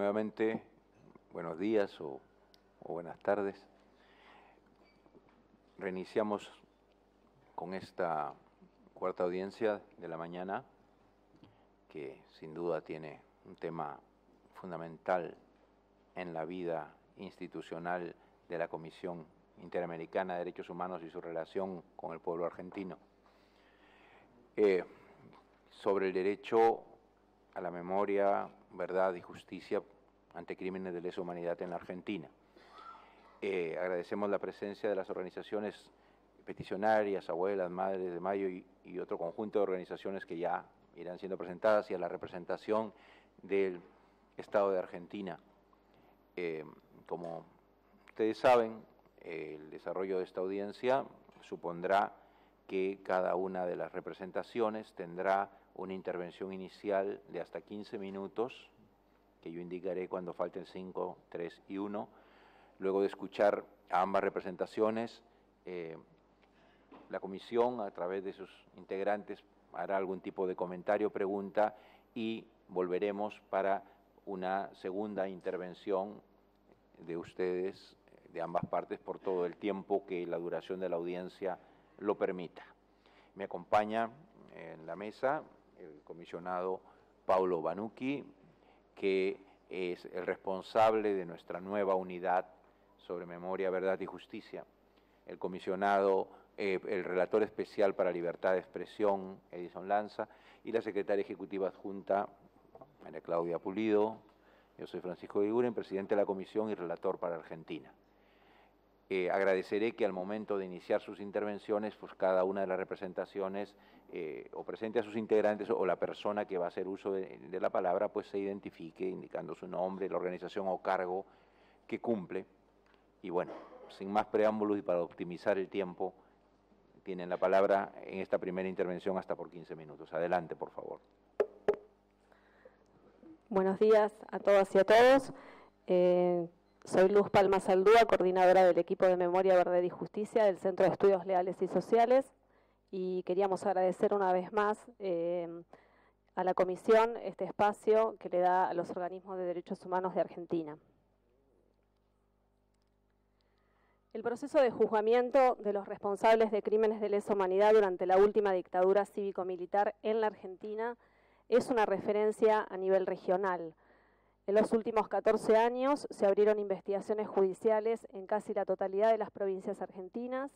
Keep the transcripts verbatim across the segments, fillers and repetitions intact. nuevamente, buenos días o, o buenas tardes. Reiniciamos con esta cuarta audiencia de la mañana, que sin duda tiene un tema fundamental en la vida institucional de la Comisión Interamericana de Derechos Humanos y su relación con el pueblo argentino. Eh, sobre el derecho a la memoria, verdad y justicia ante crímenes de lesa humanidad en la Argentina. Eh, agradecemos la presencia de las organizaciones peticionarias, Abuelas, Madres de Mayo y, y otro conjunto de organizaciones que ya irán siendo presentadas, y a la representación del Estado de Argentina. Eh, como ustedes saben, eh, el desarrollo de esta audiencia supondrá que cada una de las representaciones tendrá una intervención inicial de hasta quince minutos, que yo indicaré cuando falten cinco, tres y uno, luego de escuchar a ambas representaciones, eh, la comisión a través de sus integrantes hará algún tipo de comentario, pregunta, y volveremos para una segunda intervención de ustedes, de ambas partes, por todo el tiempo que la duración de la audiencia lo permita. Me acompaña en la mesa el comisionado Paulo Bánuqui, que es el responsable de nuestra nueva unidad sobre memoria, verdad y justicia. El comisionado, eh, el relator especial para libertad de expresión, Edison Lanza, y la secretaria ejecutiva adjunta, María Claudia Pulido. Yo soy Francisco Eguren, presidente de la comisión y relator para Argentina. Eh, agradeceré que al momento de iniciar sus intervenciones, pues cada una de las representaciones eh, o presente a sus integrantes o la persona que va a hacer uso de, de la palabra, pues se identifique indicando su nombre, la organización o cargo que cumple. Y bueno, sin más preámbulos y para optimizar el tiempo, tienen la palabra en esta primera intervención hasta por quince minutos. Adelante, por favor. Buenos días a todas y a todos. Eh... Soy Luz Palmas Aldúa, coordinadora del equipo de Memoria, Verdad y Justicia del Centro de Estudios Legales y Sociales, y queríamos agradecer una vez más eh, a la Comisión este espacio que le da a los organismos de derechos humanos de Argentina. El proceso de juzgamiento de los responsables de crímenes de lesa humanidad durante la última dictadura cívico-militar en la Argentina es una referencia a nivel regional. En los últimos catorce años se abrieron investigaciones judiciales en casi la totalidad de las provincias argentinas.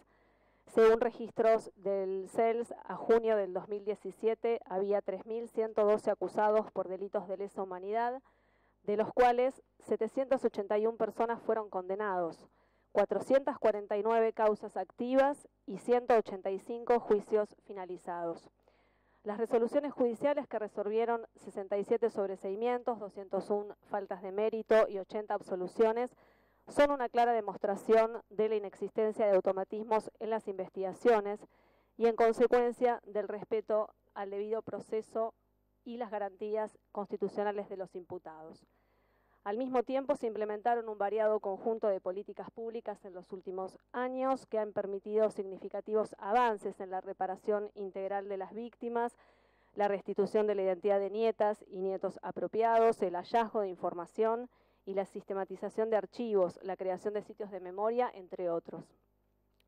Según registros del C E L S, a junio del dos mil diecisiete había tres mil ciento doce acusados por delitos de lesa humanidad, de los cuales setecientas ochenta y una personas fueron condenados, cuatrocientas cuarenta y nueve causas activas y ciento ochenta y cinco juicios finalizados. Las resoluciones judiciales que resolvieron sesenta y siete sobreseimientos, doscientas una faltas de mérito y ochenta absoluciones son una clara demostración de la inexistencia de automatismos en las investigaciones y en consecuencia del respeto al debido proceso y las garantías constitucionales de los imputados. Al mismo tiempo se implementaron un variado conjunto de políticas públicas en los últimos años que han permitido significativos avances en la reparación integral de las víctimas, la restitución de la identidad de nietas y nietos apropiados, el hallazgo de información y la sistematización de archivos, la creación de sitios de memoria, entre otros.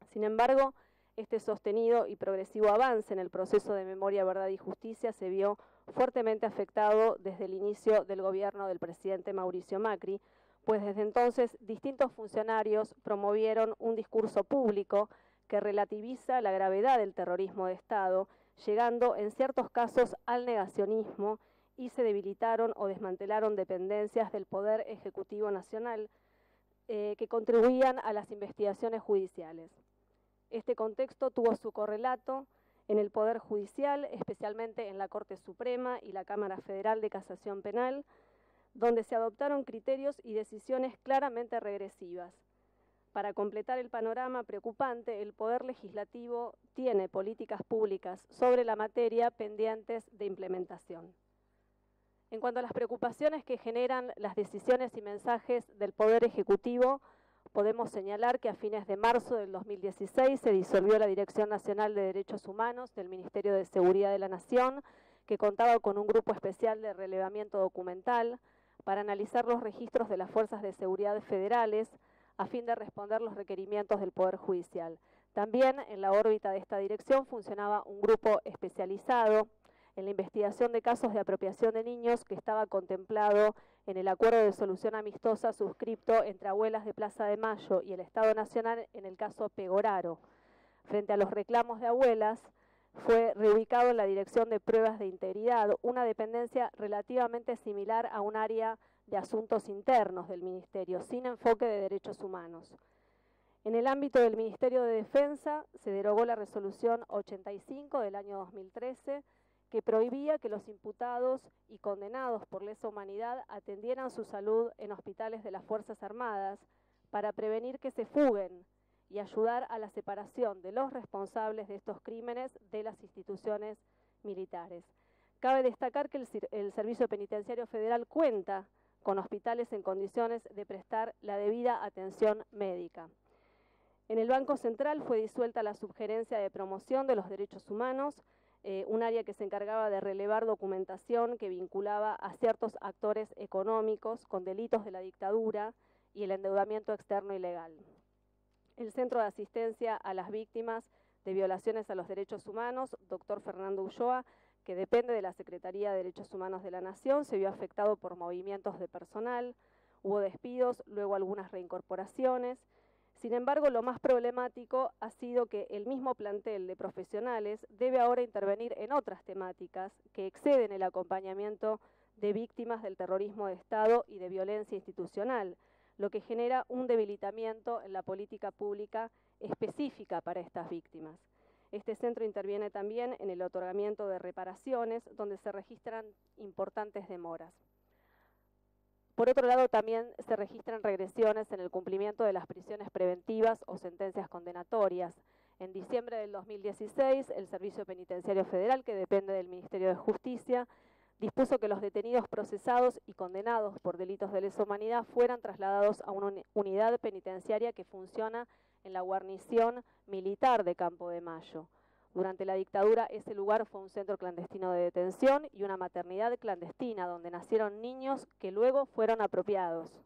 Sin embargo, este sostenido y progresivo avance en el proceso de memoria, verdad y justicia se vio fuertemente afectado desde el inicio del gobierno del presidente Mauricio Macri, pues desde entonces distintos funcionarios promovieron un discurso público que relativiza la gravedad del terrorismo de Estado, llegando en ciertos casos al negacionismo, y se debilitaron o desmantelaron dependencias del Poder Ejecutivo Nacional eh, que contribuían a las investigaciones judiciales. Este contexto tuvo su correlato en el Poder Judicial, especialmente en la Corte Suprema y la Cámara Federal de Casación Penal, donde se adoptaron criterios y decisiones claramente regresivas. Para completar el panorama preocupante, el Poder Legislativo tiene políticas públicas sobre la materia pendientes de implementación. En cuanto a las preocupaciones que generan las decisiones y mensajes del Poder Ejecutivo, podemos señalar que a fines de marzo del dos mil dieciséis se disolvió la Dirección Nacional de Derechos Humanos del Ministerio de Seguridad de la Nación, que contaba con un grupo especial de relevamiento documental. para analizar los registros de las fuerzas de seguridad federales a fin de responder los requerimientos del Poder Judicial. También en la órbita de esta dirección funcionaba un grupo especializado en la investigación de casos de apropiación de niños que estaba contemplado en el acuerdo de solución amistosa suscripto entre Abuelas de Plaza de Mayo y el Estado Nacional en el caso Pegoraro. Frente a los reclamos de Abuelas, fue reubicado en la Dirección de Pruebas de Integridad, una dependencia relativamente similar a un área de asuntos internos del Ministerio, sin enfoque de derechos humanos. En el ámbito del Ministerio de Defensa se derogó la Resolución ochenta y cinco del año dos mil trece, que prohibía que los imputados y condenados por lesa humanidad atendieran su salud en hospitales de las Fuerzas Armadas para prevenir que se fuguen y ayudar a la separación de los responsables de estos crímenes de las instituciones militares. Cabe destacar que el, el Servicio Penitenciario Federal cuenta con hospitales en condiciones de prestar la debida atención médica. En el Banco Central fue disuelta la Subgerencia de Promoción de los Derechos Humanos, eh, un área que se encargaba de relevar documentación que vinculaba a ciertos actores económicos con delitos de la dictadura y el endeudamiento externo ilegal. El Centro de Asistencia a las Víctimas de Violaciones a los Derechos Humanos, doctor Fernando Ulloa, que depende de la Secretaría de Derechos Humanos de la Nación, se vio afectado por movimientos de personal, hubo despidos, luego algunas reincorporaciones. Sin embargo, lo más problemático ha sido que el mismo plantel de profesionales debe ahora intervenir en otras temáticas que exceden el acompañamiento de víctimas del terrorismo de Estado y de violencia institucional, lo que genera un debilitamiento en la política pública específica para estas víctimas. Este centro interviene también en el otorgamiento de reparaciones, donde se registran importantes demoras. Por otro lado, también se registran regresiones en el cumplimiento de las prisiones preventivas o sentencias condenatorias. En diciembre del dos mil dieciséis, el Servicio Penitenciario Federal, que depende del Ministerio de Justicia, dispuso que los detenidos procesados y condenados por delitos de lesa humanidad fueran trasladados a una unidad penitenciaria que funciona en la guarnición militar de Campo de Mayo. Durante la dictadura, ese lugar fue un centro clandestino de detención y una maternidad clandestina donde nacieron niños que luego fueron apropiados.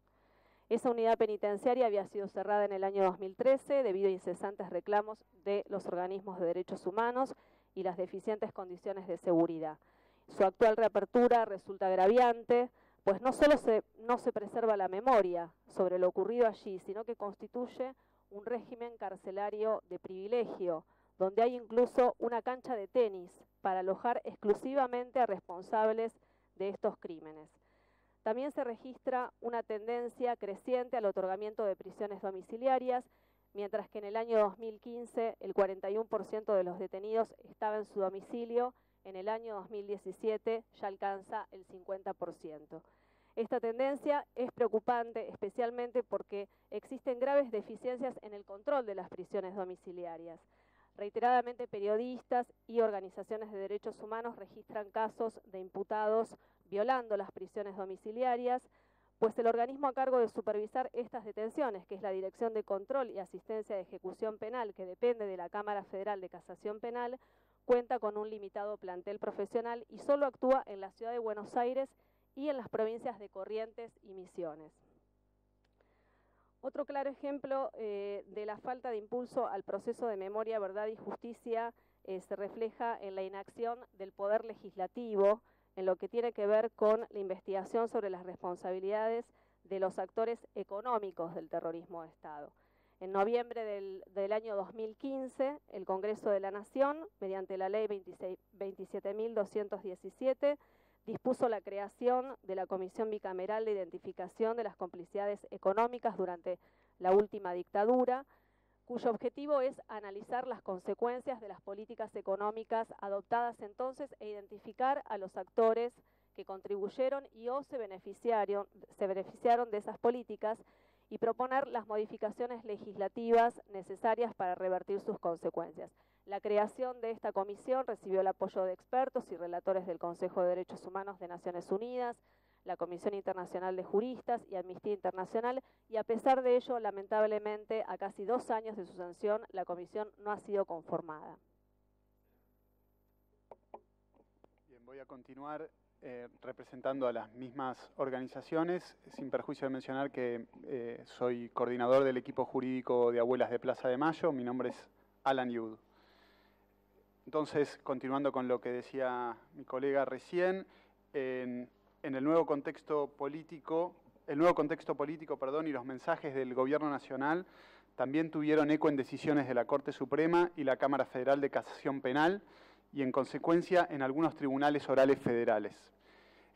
Esa unidad penitenciaria había sido cerrada en el año dos mil trece debido a incesantes reclamos de los organismos de derechos humanos y las deficientes condiciones de seguridad. Su actual reapertura resulta agraviante, pues no solo se, no se preserva la memoria sobre lo ocurrido allí, sino que constituye un régimen carcelario de privilegio, donde hay incluso una cancha de tenis para alojar exclusivamente a responsables de estos crímenes. También se registra una tendencia creciente al otorgamiento de prisiones domiciliarias, mientras que en el año dos mil quince el cuarenta y uno por ciento de los detenidos estaba en su domicilio. En el año dos mil diecisiete ya alcanza el cincuenta por ciento. Esta tendencia es preocupante, especialmente porque existen graves deficiencias en el control de las prisiones domiciliarias. Reiteradamente, periodistas y organizaciones de derechos humanos registran casos de imputados violando las prisiones domiciliarias, pues el organismo a cargo de supervisar estas detenciones, que es la Dirección de Control y Asistencia de Ejecución Penal, que depende de la Cámara Federal de Casación Penal, cuenta con un limitado plantel profesional y solo actúa en la ciudad de Buenos Aires y en las provincias de Corrientes y Misiones. Otro claro ejemplo eh, de la falta de impulso al proceso de memoria, verdad y justicia eh, se refleja en la inacción del Poder Legislativo en lo que tiene que ver con la investigación sobre las responsabilidades de los actores económicos del terrorismo de Estado. En noviembre del, del año dos mil quince, el Congreso de la Nación, mediante la Ley veintisiete mil doscientos diecisiete, dispuso la creación de la Comisión Bicameral de Identificación de las Complicidades Económicas durante la última dictadura, cuyo objetivo es analizar las consecuencias de las políticas económicas adoptadas entonces e identificar a los actores que contribuyeron y o se beneficiaron, se beneficiaron de esas políticas, y proponer las modificaciones legislativas necesarias para revertir sus consecuencias. La creación de esta comisión recibió el apoyo de expertos y relatores del Consejo de Derechos Humanos de Naciones Unidas, la Comisión Internacional de Juristas y Amnistía Internacional, y a pesar de ello, lamentablemente, a casi dos años de su sanción, la comisión no ha sido conformada. Bien, voy a continuar eh, representando a las mismas organizaciones, sin perjuicio de mencionar que eh, soy coordinador del equipo jurídico de Abuelas de Plaza de Mayo. Mi nombre es Alan Yud. Entonces, continuando con lo que decía mi colega recién, en, en el nuevo contexto político, el nuevo contexto político, perdón, y los mensajes del Gobierno Nacional también tuvieron eco en decisiones de la Corte Suprema y la Cámara Federal de Casación Penal y, en consecuencia, en algunos tribunales orales federales.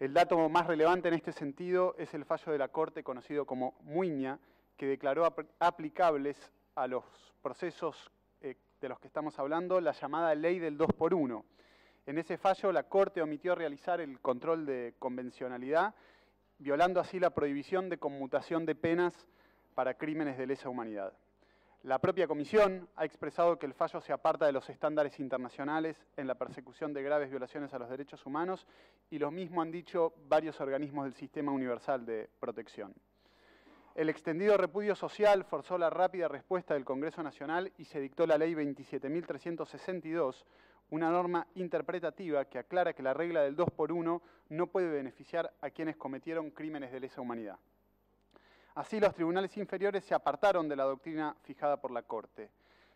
El dato más relevante en este sentido es el fallo de la Corte, conocido como Muiña, que declaró ap- aplicables a los procesos eh, de los que estamos hablando la llamada Ley del dos por uno. En ese fallo, la Corte omitió realizar el control de convencionalidad, violando así la prohibición de conmutación de penas para crímenes de lesa humanidad. La propia Comisión ha expresado que el fallo se aparta de los estándares internacionales en la persecución de graves violaciones a los derechos humanos, y lo mismo han dicho varios organismos del Sistema Universal de Protección. El extendido repudio social forzó la rápida respuesta del Congreso Nacional y se dictó la Ley veintisiete mil trescientos sesenta y dos, una norma interpretativa que aclara que la regla del dos por uno no puede beneficiar a quienes cometieron crímenes de lesa humanidad. Así, los tribunales inferiores se apartaron de la doctrina fijada por la Corte.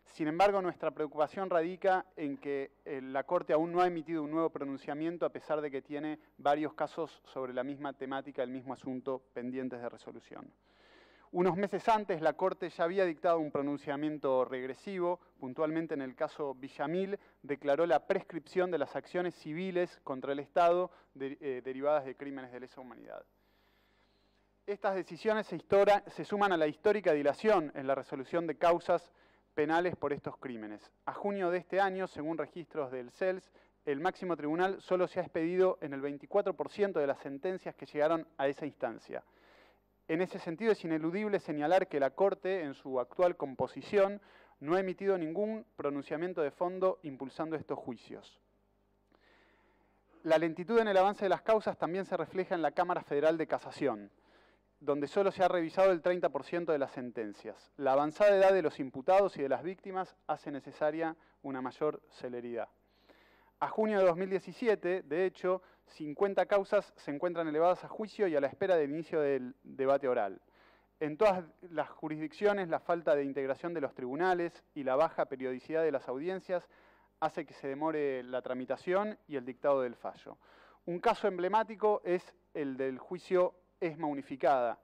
Sin embargo, nuestra preocupación radica en que eh, la Corte aún no ha emitido un nuevo pronunciamiento, a pesar de que tiene varios casos sobre la misma temática, el mismo asunto, pendientes de resolución. Unos meses antes, la Corte ya había dictado un pronunciamiento regresivo. Puntualmente, en el caso Villamil, declaró la prescripción de las acciones civiles contra el Estado de, eh, derivadas de crímenes de lesa humanidad. Estas decisiones se, se suman a la histórica dilación en la resolución de causas penales por estos crímenes. A junio de este año, según registros del C E L S, el máximo tribunal solo se ha expedido en el veinticuatro por ciento de las sentencias que llegaron a esa instancia. En ese sentido, es ineludible señalar que la Corte, en su actual composición, no ha emitido ningún pronunciamiento de fondo impulsando estos juicios. La lentitud en el avance de las causas también se refleja en la Cámara Federal de Casación, donde solo se ha revisado el treinta por ciento de las sentencias. La avanzada edad de los imputados y de las víctimas hace necesaria una mayor celeridad. A junio de dos mil diecisiete, de hecho, cincuenta causas se encuentran elevadas a juicio y a la espera del inicio del debate oral. En todas las jurisdicciones, la falta de integración de los tribunales y la baja periodicidad de las audiencias hace que se demore la tramitación y el dictado del fallo. Un caso emblemático es el del juicio ESMA unificada,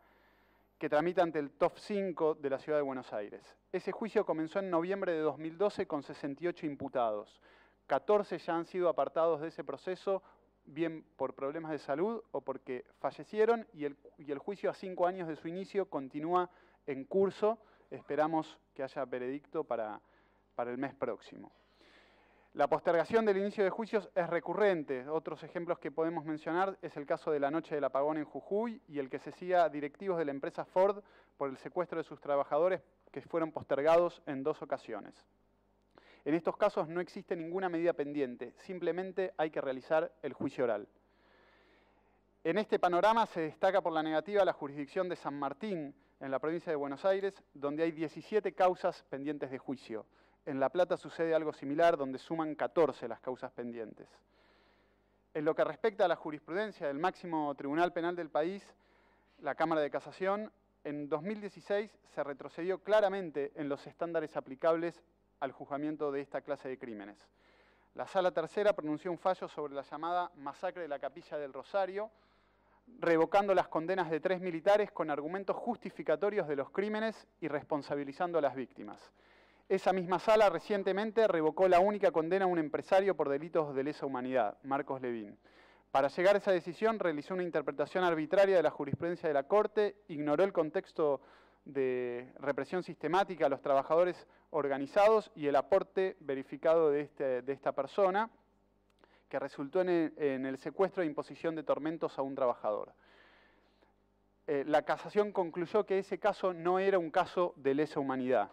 que tramita ante el T O F cinco de la Ciudad de Buenos Aires. Ese juicio comenzó en noviembre de dos mil doce con sesenta y ocho imputados. catorce ya han sido apartados de ese proceso, bien por problemas de salud o porque fallecieron, y el, y el juicio a cinco años de su inicio continúa en curso. Esperamos que haya veredicto para, para el mes próximo. La postergación del inicio de juicios es recurrente. Otros ejemplos que podemos mencionar es el caso de la noche del apagón en Jujuy y el que se siga a directivos de la empresa Ford por el secuestro de sus trabajadores, que fueron postergados en dos ocasiones. En estos casos no existe ninguna medida pendiente, simplemente hay que realizar el juicio oral. En este panorama se destaca por la negativa la jurisdicción de San Martín, en la provincia de Buenos Aires, donde hay diecisiete causas pendientes de juicio. En La Plata sucede algo similar, donde suman catorce las causas pendientes. En lo que respecta a la jurisprudencia del máximo tribunal penal del país, la Cámara de Casación, en dos mil dieciséis se retrocedió claramente en los estándares aplicables al juzgamiento de esta clase de crímenes. La Sala Tercera pronunció un fallo sobre la llamada masacre de la Capilla del Rosario, revocando las condenas de tres militares con argumentos justificatorios de los crímenes y responsabilizando a las víctimas. Esa misma sala recientemente revocó la única condena a un empresario por delitos de lesa humanidad, Marcos Levín. Para llegar a esa decisión realizó una interpretación arbitraria de la jurisprudencia de la Corte, ignoró el contexto de represión sistemática a los trabajadores organizados y el aporte verificado de, este, de esta persona, que resultó en el, en el secuestro e imposición de tormentos a un trabajador. Eh, la Casación concluyó que ese caso no era un caso de lesa humanidad.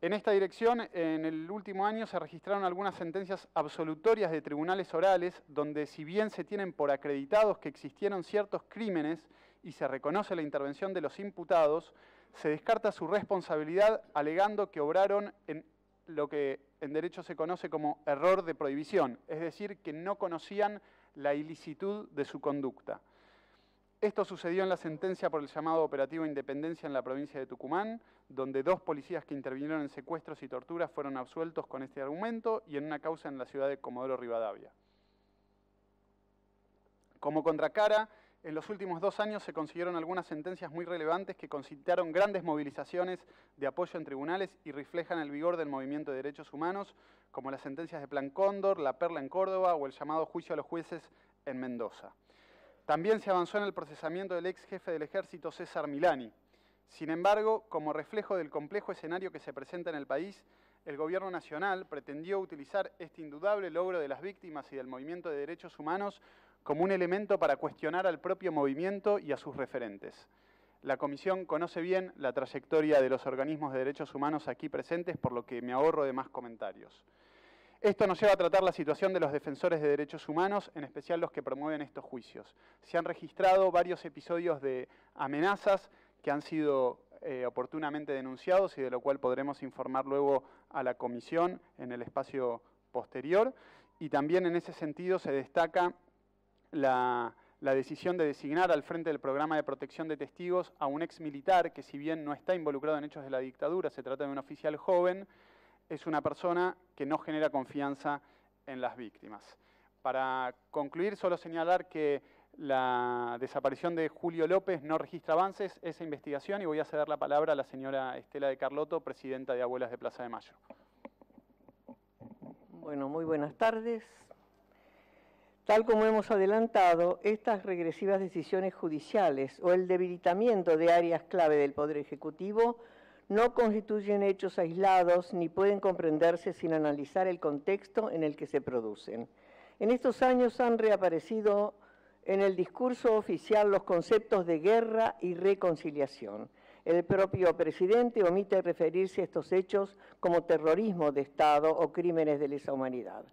En esta dirección, en el último año se registraron algunas sentencias absolutorias de tribunales orales, donde si bien se tienen por acreditados que existieron ciertos crímenes y se reconoce la intervención de los imputados, se descarta su responsabilidad alegando que obraron en lo que en derecho se conoce como error de prohibición, es decir, que no conocían la ilicitud de su conducta. Esto sucedió en la sentencia por el llamado Operativo Independencia en la provincia de Tucumán, donde dos policías que intervinieron en secuestros y torturas fueron absueltos con este argumento y en una causa en la ciudad de Comodoro Rivadavia. Como contracara, en los últimos dos años se consiguieron algunas sentencias muy relevantes que concitaron grandes movilizaciones de apoyo en tribunales y reflejan el vigor del movimiento de derechos humanos, como las sentencias de Plan Cóndor, La Perla en Córdoba o el llamado juicio a los jueces en Mendoza. También se avanzó en el procesamiento del ex jefe del ejército César Milani. Sin embargo, como reflejo del complejo escenario que se presenta en el país, el Gobierno Nacional pretendió utilizar este indudable logro de las víctimas y del movimiento de derechos humanos como un elemento para cuestionar al propio movimiento y a sus referentes. La Comisión conoce bien la trayectoria de los organismos de derechos humanos aquí presentes, por lo que me ahorro de más comentarios. Esto nos lleva a tratar la situación de los defensores de derechos humanos, en especial los que promueven estos juicios. Se han registrado varios episodios de amenazas que han sido eh, oportunamente denunciados y de lo cual podremos informar luego a la Comisión en el espacio posterior. Y también en ese sentido se destaca la, la decisión de designar al frente del programa de protección de testigos a un ex militar que, si bien no está involucrado en hechos de la dictadura, se trata de un oficial joven, es una persona que no genera confianza en las víctimas. Para concluir, solo señalar que la desaparición de Julio López no registra avances, esa investigación, y voy a ceder la palabra a la señora Estela de Carlotto, presidenta de Abuelas de Plaza de Mayo. Bueno, muy buenas tardes. Tal como hemos adelantado, estas regresivas decisiones judiciales o el debilitamiento de áreas clave del Poder Ejecutivo no constituyen hechos aislados ni pueden comprenderse sin analizar el contexto en el que se producen. En estos años han reaparecido en el discurso oficial los conceptos de guerra y reconciliación. El propio presidente omite referirse a estos hechos como terrorismo de Estado o crímenes de lesa humanidad.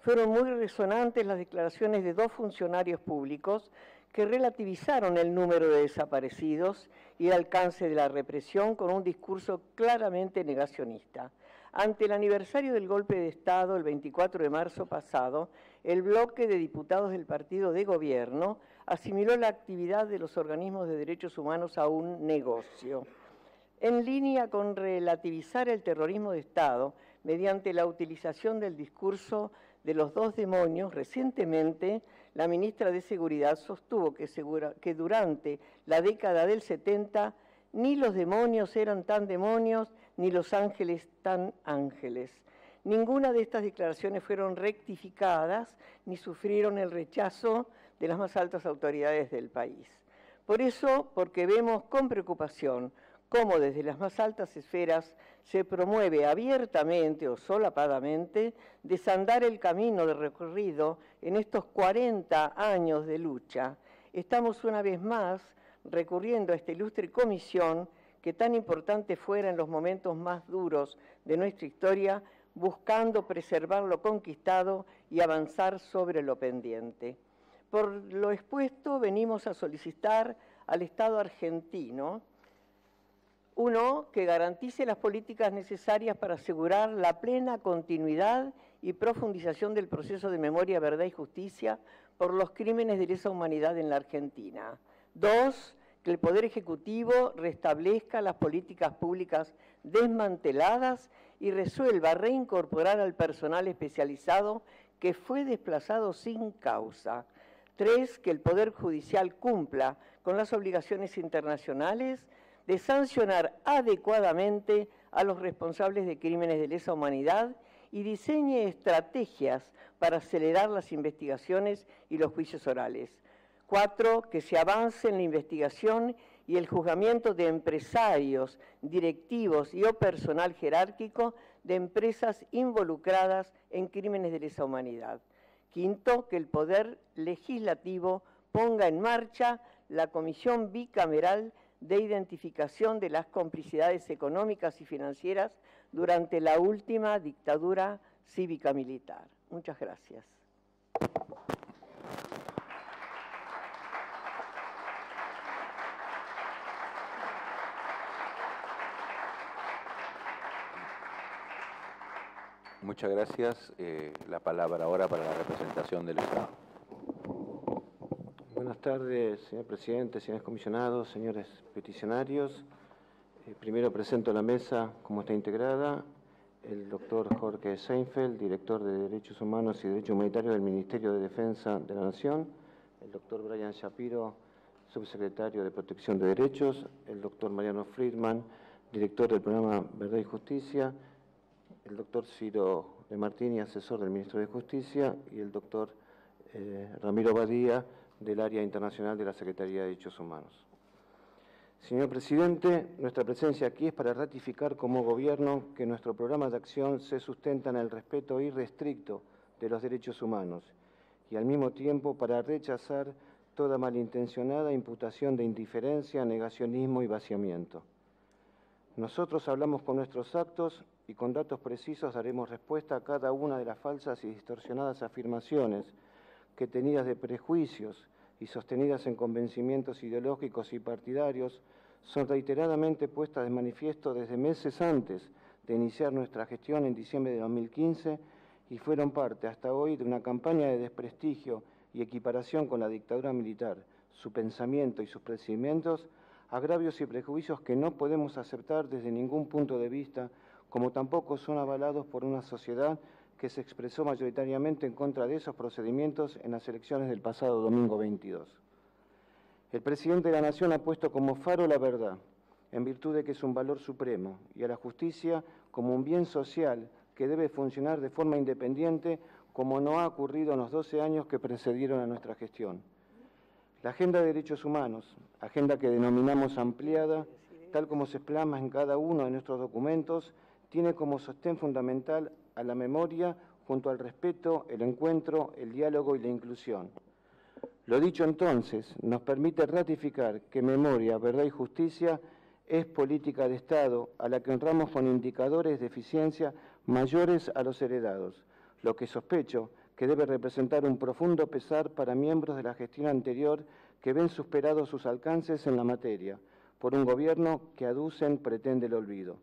Fueron muy resonantes las declaraciones de dos funcionarios públicos que relativizaron el número de desaparecidos y el alcance de la represión con un discurso claramente negacionista. Ante el aniversario del golpe de Estado, el veinticuatro de marzo pasado, el bloque de diputados del partido de gobierno asimiló la actividad de los organismos de derechos humanos a un negocio. En línea con relativizar el terrorismo de Estado, mediante la utilización del discurso de los dos demonios, recientemente la ministra de Seguridad sostuvo que, segura, que durante la década del setenta ni los demonios eran tan demonios ni los ángeles tan ángeles. Ninguna de estas declaraciones fueron rectificadas ni sufrieron el rechazo de las más altas autoridades del país. Por eso, porque vemos con preocupación cómo desde las más altas esferas se promueve abiertamente o solapadamente desandar el camino de recorrido en estos cuarenta años de lucha. Estamos una vez más recurriendo a esta ilustre comisión que tan importante fuera en los momentos más duros de nuestra historia, buscando preservar lo conquistado y avanzar sobre lo pendiente. Por lo expuesto, venimos a solicitar al Estado argentino, uno, que garantice las políticas necesarias para asegurar la plena continuidad y profundización del proceso de memoria, verdad y justicia por los crímenes de lesa humanidad en la Argentina. Dos, que el Poder Ejecutivo restablezca las políticas públicas desmanteladas y resuelva reincorporar al personal especializado que fue desplazado sin causa. Tres, que el Poder Judicial cumpla con las obligaciones internacionales de sancionar adecuadamente a los responsables de crímenes de lesa humanidad y diseñe estrategias para acelerar las investigaciones y los juicios orales. Cuatro, que se avance en la investigación y el juzgamiento de empresarios, directivos y o personal jerárquico de empresas involucradas en crímenes de lesa humanidad. Quinto, que el Poder Legislativo ponga en marcha la Comisión Bicameral de Identificación de las Complicidades Económicas y Financieras durante la última dictadura cívica-militar. Muchas gracias. Muchas gracias. Eh, la palabra ahora para la representación del Estado. Buenas tardes, señor presidente, señores comisionados, señores peticionarios. Eh, primero presento a la mesa, como está integrada, el doctor Jorge Seinfeld, director de Derechos Humanos y Derecho Humanitario del Ministerio de Defensa de la Nación, el doctor Brian Shapiro, subsecretario de Protección de Derechos, el doctor Mariano Friedman, director del programa Verdad y Justicia, el doctor Ciro de Martini, asesor del Ministro de Justicia, y el doctor eh, Ramiro Badía, del área internacional de la Secretaría de Derechos Humanos. Señor presidente, nuestra presencia aquí es para ratificar como gobierno que nuestro programa de acción se sustenta en el respeto irrestricto de los derechos humanos y al mismo tiempo para rechazar toda malintencionada imputación de indiferencia, negacionismo y vaciamiento. Nosotros hablamos con nuestros actos y con datos precisos daremos respuesta a cada una de las falsas y distorsionadas afirmaciones que tenidas de prejuicios y sostenidas en convencimientos ideológicos y partidarios, son reiteradamente puestas de manifiesto desde meses antes de iniciar nuestra gestión en diciembre de dos mil quince y fueron parte hasta hoy de una campaña de desprestigio y equiparación con la dictadura militar, su pensamiento y sus procedimientos, agravios y prejuicios que no podemos aceptar desde ningún punto de vista, como tampoco son avalados por una sociedad que se expresó mayoritariamente en contra de esos procedimientos en las elecciones del pasado domingo veintidós. El presidente de la Nación ha puesto como faro la verdad, en virtud de que es un valor supremo, y a la justicia como un bien social que debe funcionar de forma independiente, como no ha ocurrido en los doce años que precedieron a nuestra gestión. La Agenda de Derechos Humanos, agenda que denominamos ampliada, tal como se plasma en cada uno de nuestros documentos, tiene como sostén fundamental a la memoria, junto al respeto, el encuentro, el diálogo y la inclusión. Lo dicho entonces nos permite ratificar que memoria, verdad y justicia es política de Estado a la que honramos con indicadores de eficiencia mayores a los heredados, lo que sospecho que debe representar un profundo pesar para miembros de la gestión anterior que ven superados sus alcances en la materia, por un gobierno que aducen pretende el olvido.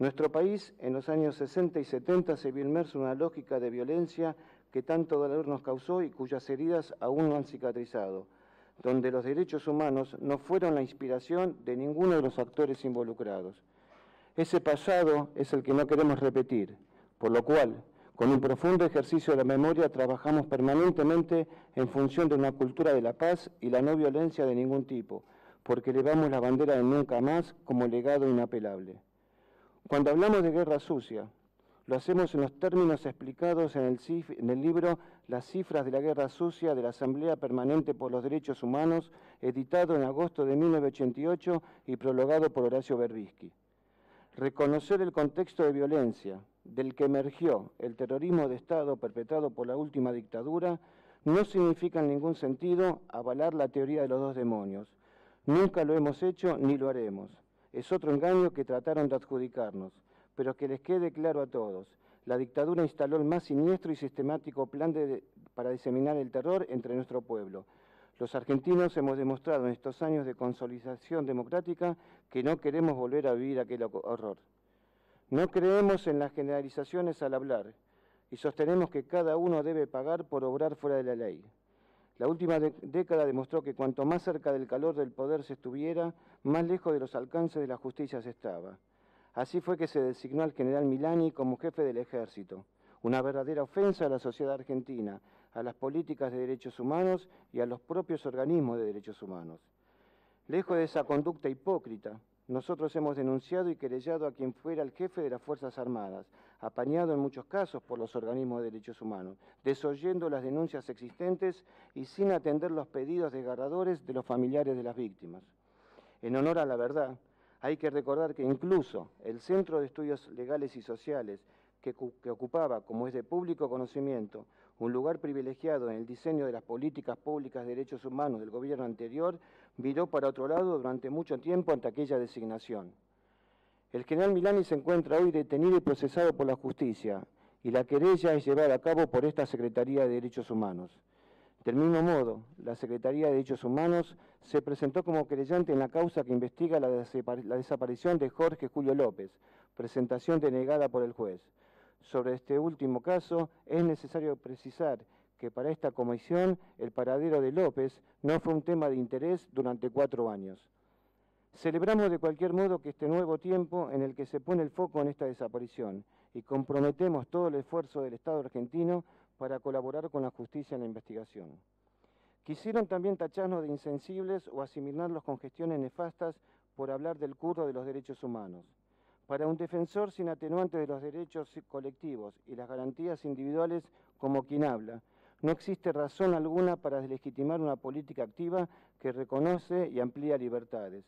Nuestro país en los años sesenta y setenta se vio inmerso en una lógica de violencia que tanto dolor nos causó y cuyas heridas aún no han cicatrizado, donde los derechos humanos no fueron la inspiración de ninguno de los actores involucrados. Ese pasado es el que no queremos repetir, por lo cual, con un profundo ejercicio de la memoria, trabajamos permanentemente en función de una cultura de la paz y la no violencia de ningún tipo, porque elevamos la bandera de nunca más como legado inapelable. Cuando hablamos de guerra sucia, lo hacemos en los términos explicados en el, en el libro Las cifras de la guerra sucia de la Asamblea Permanente por los Derechos Humanos, editado en agosto de mil novecientos ochenta y ocho y prologado por Horacio Verbisky. Reconocer el contexto de violencia del que emergió el terrorismo de Estado perpetrado por la última dictadura no significa en ningún sentido avalar la teoría de los dos demonios. Nunca lo hemos hecho ni lo haremos. Es otro engaño que trataron de adjudicarnos, pero que les quede claro a todos. La dictadura instaló el más siniestro y sistemático plan de, para diseminar el terror entre nuestro pueblo. Los argentinos hemos demostrado en estos años de consolidación democrática que no queremos volver a vivir aquel horror. No creemos en las generalizaciones al hablar y sostenemos que cada uno debe pagar por obrar fuera de la ley. La última de- década demostró que cuanto más cerca del calor del poder se estuviera, más lejos de los alcances de la justicia se estaba. Así fue que se designó al general Milani como jefe del ejército, una verdadera ofensa a la sociedad argentina, a las políticas de derechos humanos y a los propios organismos de derechos humanos. Lejos de esa conducta hipócrita, nosotros hemos denunciado y querellado a quien fuera el jefe de las Fuerzas Armadas, apañado en muchos casos por los organismos de derechos humanos, desoyendo las denuncias existentes y sin atender los pedidos desgarradores de los familiares de las víctimas. En honor a la verdad, hay que recordar que incluso el Centro de Estudios Legales y Sociales, que, que ocupaba, como es de público conocimiento, un lugar privilegiado en el diseño de las políticas públicas de derechos humanos del gobierno anterior, viró para otro lado durante mucho tiempo ante aquella designación. El general Milani se encuentra hoy detenido y procesado por la justicia, y la querella es llevada a cabo por esta Secretaría de Derechos Humanos. Del mismo modo, la Secretaría de Derechos Humanos se presentó como querellante en la causa que investiga la, desapar la desaparición de Jorge Julio López, presentación denegada por el juez. Sobre este último caso, es necesario precisar que para esta comisión el paradero de López no fue un tema de interés durante cuatro años. Celebramos de cualquier modo que este nuevo tiempo en el que se pone el foco en esta desaparición y comprometemos todo el esfuerzo del Estado argentino para colaborar con la justicia en la investigación. Quisieron también tacharnos de insensibles o asimilarlos con gestiones nefastas por hablar del curro de los derechos humanos. Para un defensor sin atenuante de los derechos colectivos y las garantías individuales como quien habla, no existe razón alguna para deslegitimar una política activa que reconoce y amplía libertades.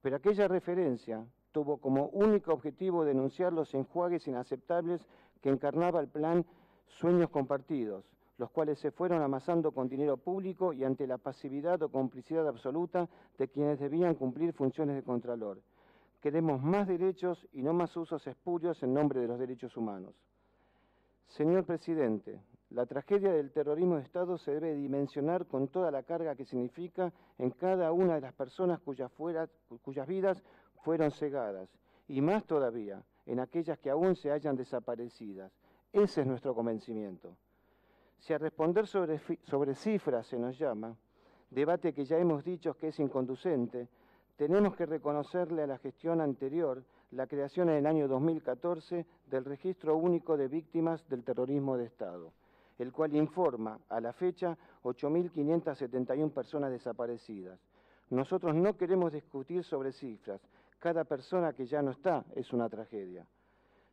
Pero aquella referencia tuvo como único objetivo denunciar los enjuagues inaceptables que encarnaba el plan Sueños Compartidos, los cuales se fueron amasando con dinero público y ante la pasividad o complicidad absoluta de quienes debían cumplir funciones de contralor. Queremos más derechos y no más usos espurios en nombre de los derechos humanos. Señor Presidente, la tragedia del terrorismo de Estado se debe dimensionar con toda la carga que significa en cada una de las personas cuyas, fuera, cuyas vidas fueron cegadas, y más todavía en aquellas que aún se hayan desaparecidas. Ese es nuestro convencimiento. Si a responder sobre, sobre cifras se nos llama, debate que ya hemos dicho que es inconducente, tenemos que reconocerle a la gestión anterior la creación en el año dos mil catorce del Registro Único de Víctimas del Terrorismo de Estado, el cual informa a la fecha ocho mil quinientas setenta y una personas desaparecidas. Nosotros no queremos discutir sobre cifras, cada persona que ya no está es una tragedia.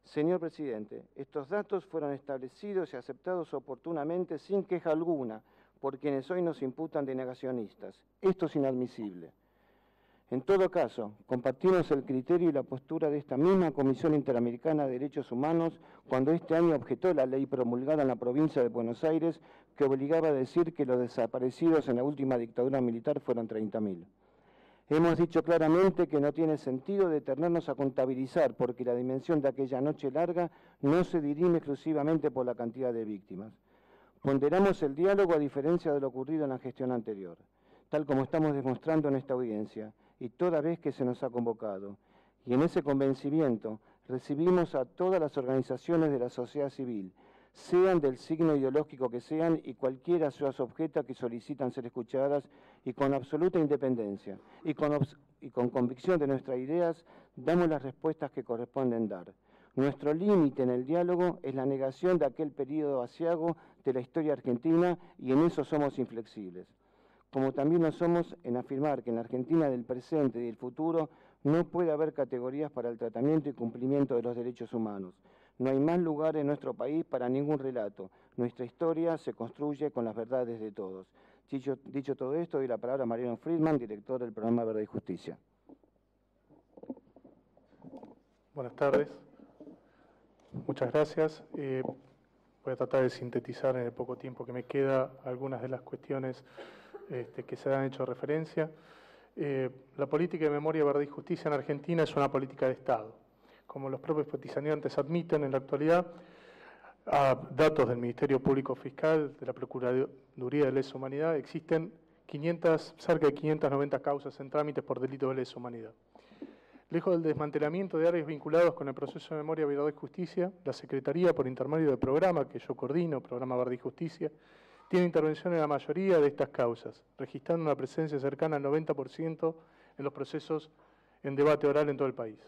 Señor Presidente, estos datos fueron establecidos y aceptados oportunamente sin queja alguna por quienes hoy nos imputan de negacionistas. Esto es inadmisible. En todo caso, compartimos el criterio y la postura de esta misma Comisión Interamericana de Derechos Humanos cuando este año objetó la ley promulgada en la provincia de Buenos Aires que obligaba a decir que los desaparecidos en la última dictadura militar fueron treinta mil. Hemos dicho claramente que no tiene sentido detenernos a contabilizar porque la dimensión de aquella noche larga no se dirime exclusivamente por la cantidad de víctimas. Ponderamos el diálogo a diferencia de lo ocurrido en la gestión anterior, tal como estamos demostrando en esta audiencia y toda vez que se nos ha convocado. Y en ese convencimiento recibimos a todas las organizaciones de la sociedad civil, sean del signo ideológico que sean y cualquiera sea su objeto que solicitan ser escuchadas y con absoluta independencia y con, y con convicción de nuestras ideas damos las respuestas que corresponden dar. Nuestro límite en el diálogo es la negación de aquel periodo aciago de la historia argentina y en eso somos inflexibles. Como también lo somos en afirmar que en la Argentina del presente y del futuro no puede haber categorías para el tratamiento y cumplimiento de los derechos humanos. No hay más lugar en nuestro país para ningún relato. Nuestra historia se construye con las verdades de todos. Dicho, dicho todo esto, doy la palabra a Mariano Friedman, director del programa Verdad y Justicia. Buenas tardes. Muchas gracias. Eh, voy a tratar de sintetizar en el poco tiempo que me queda algunas de las cuestiones este, que se han hecho referencia. Eh, la política de memoria, verdad y justicia en Argentina es una política de Estado. Como los propios peticionantes admiten en la actualidad, a datos del Ministerio Público Fiscal, de la Procuraduría de Lesa Humanidad, existen quinientas, cerca de quinientas noventa causas en trámites por delito de lesa humanidad. Lejos del desmantelamiento de áreas vinculados con el proceso de memoria, verdad y justicia, la Secretaría, por intermedio del programa que yo coordino, Programa Verdad y Justicia, tiene intervención en la mayoría de estas causas, registrando una presencia cercana al noventa por ciento en los procesos en debate oral en todo el país.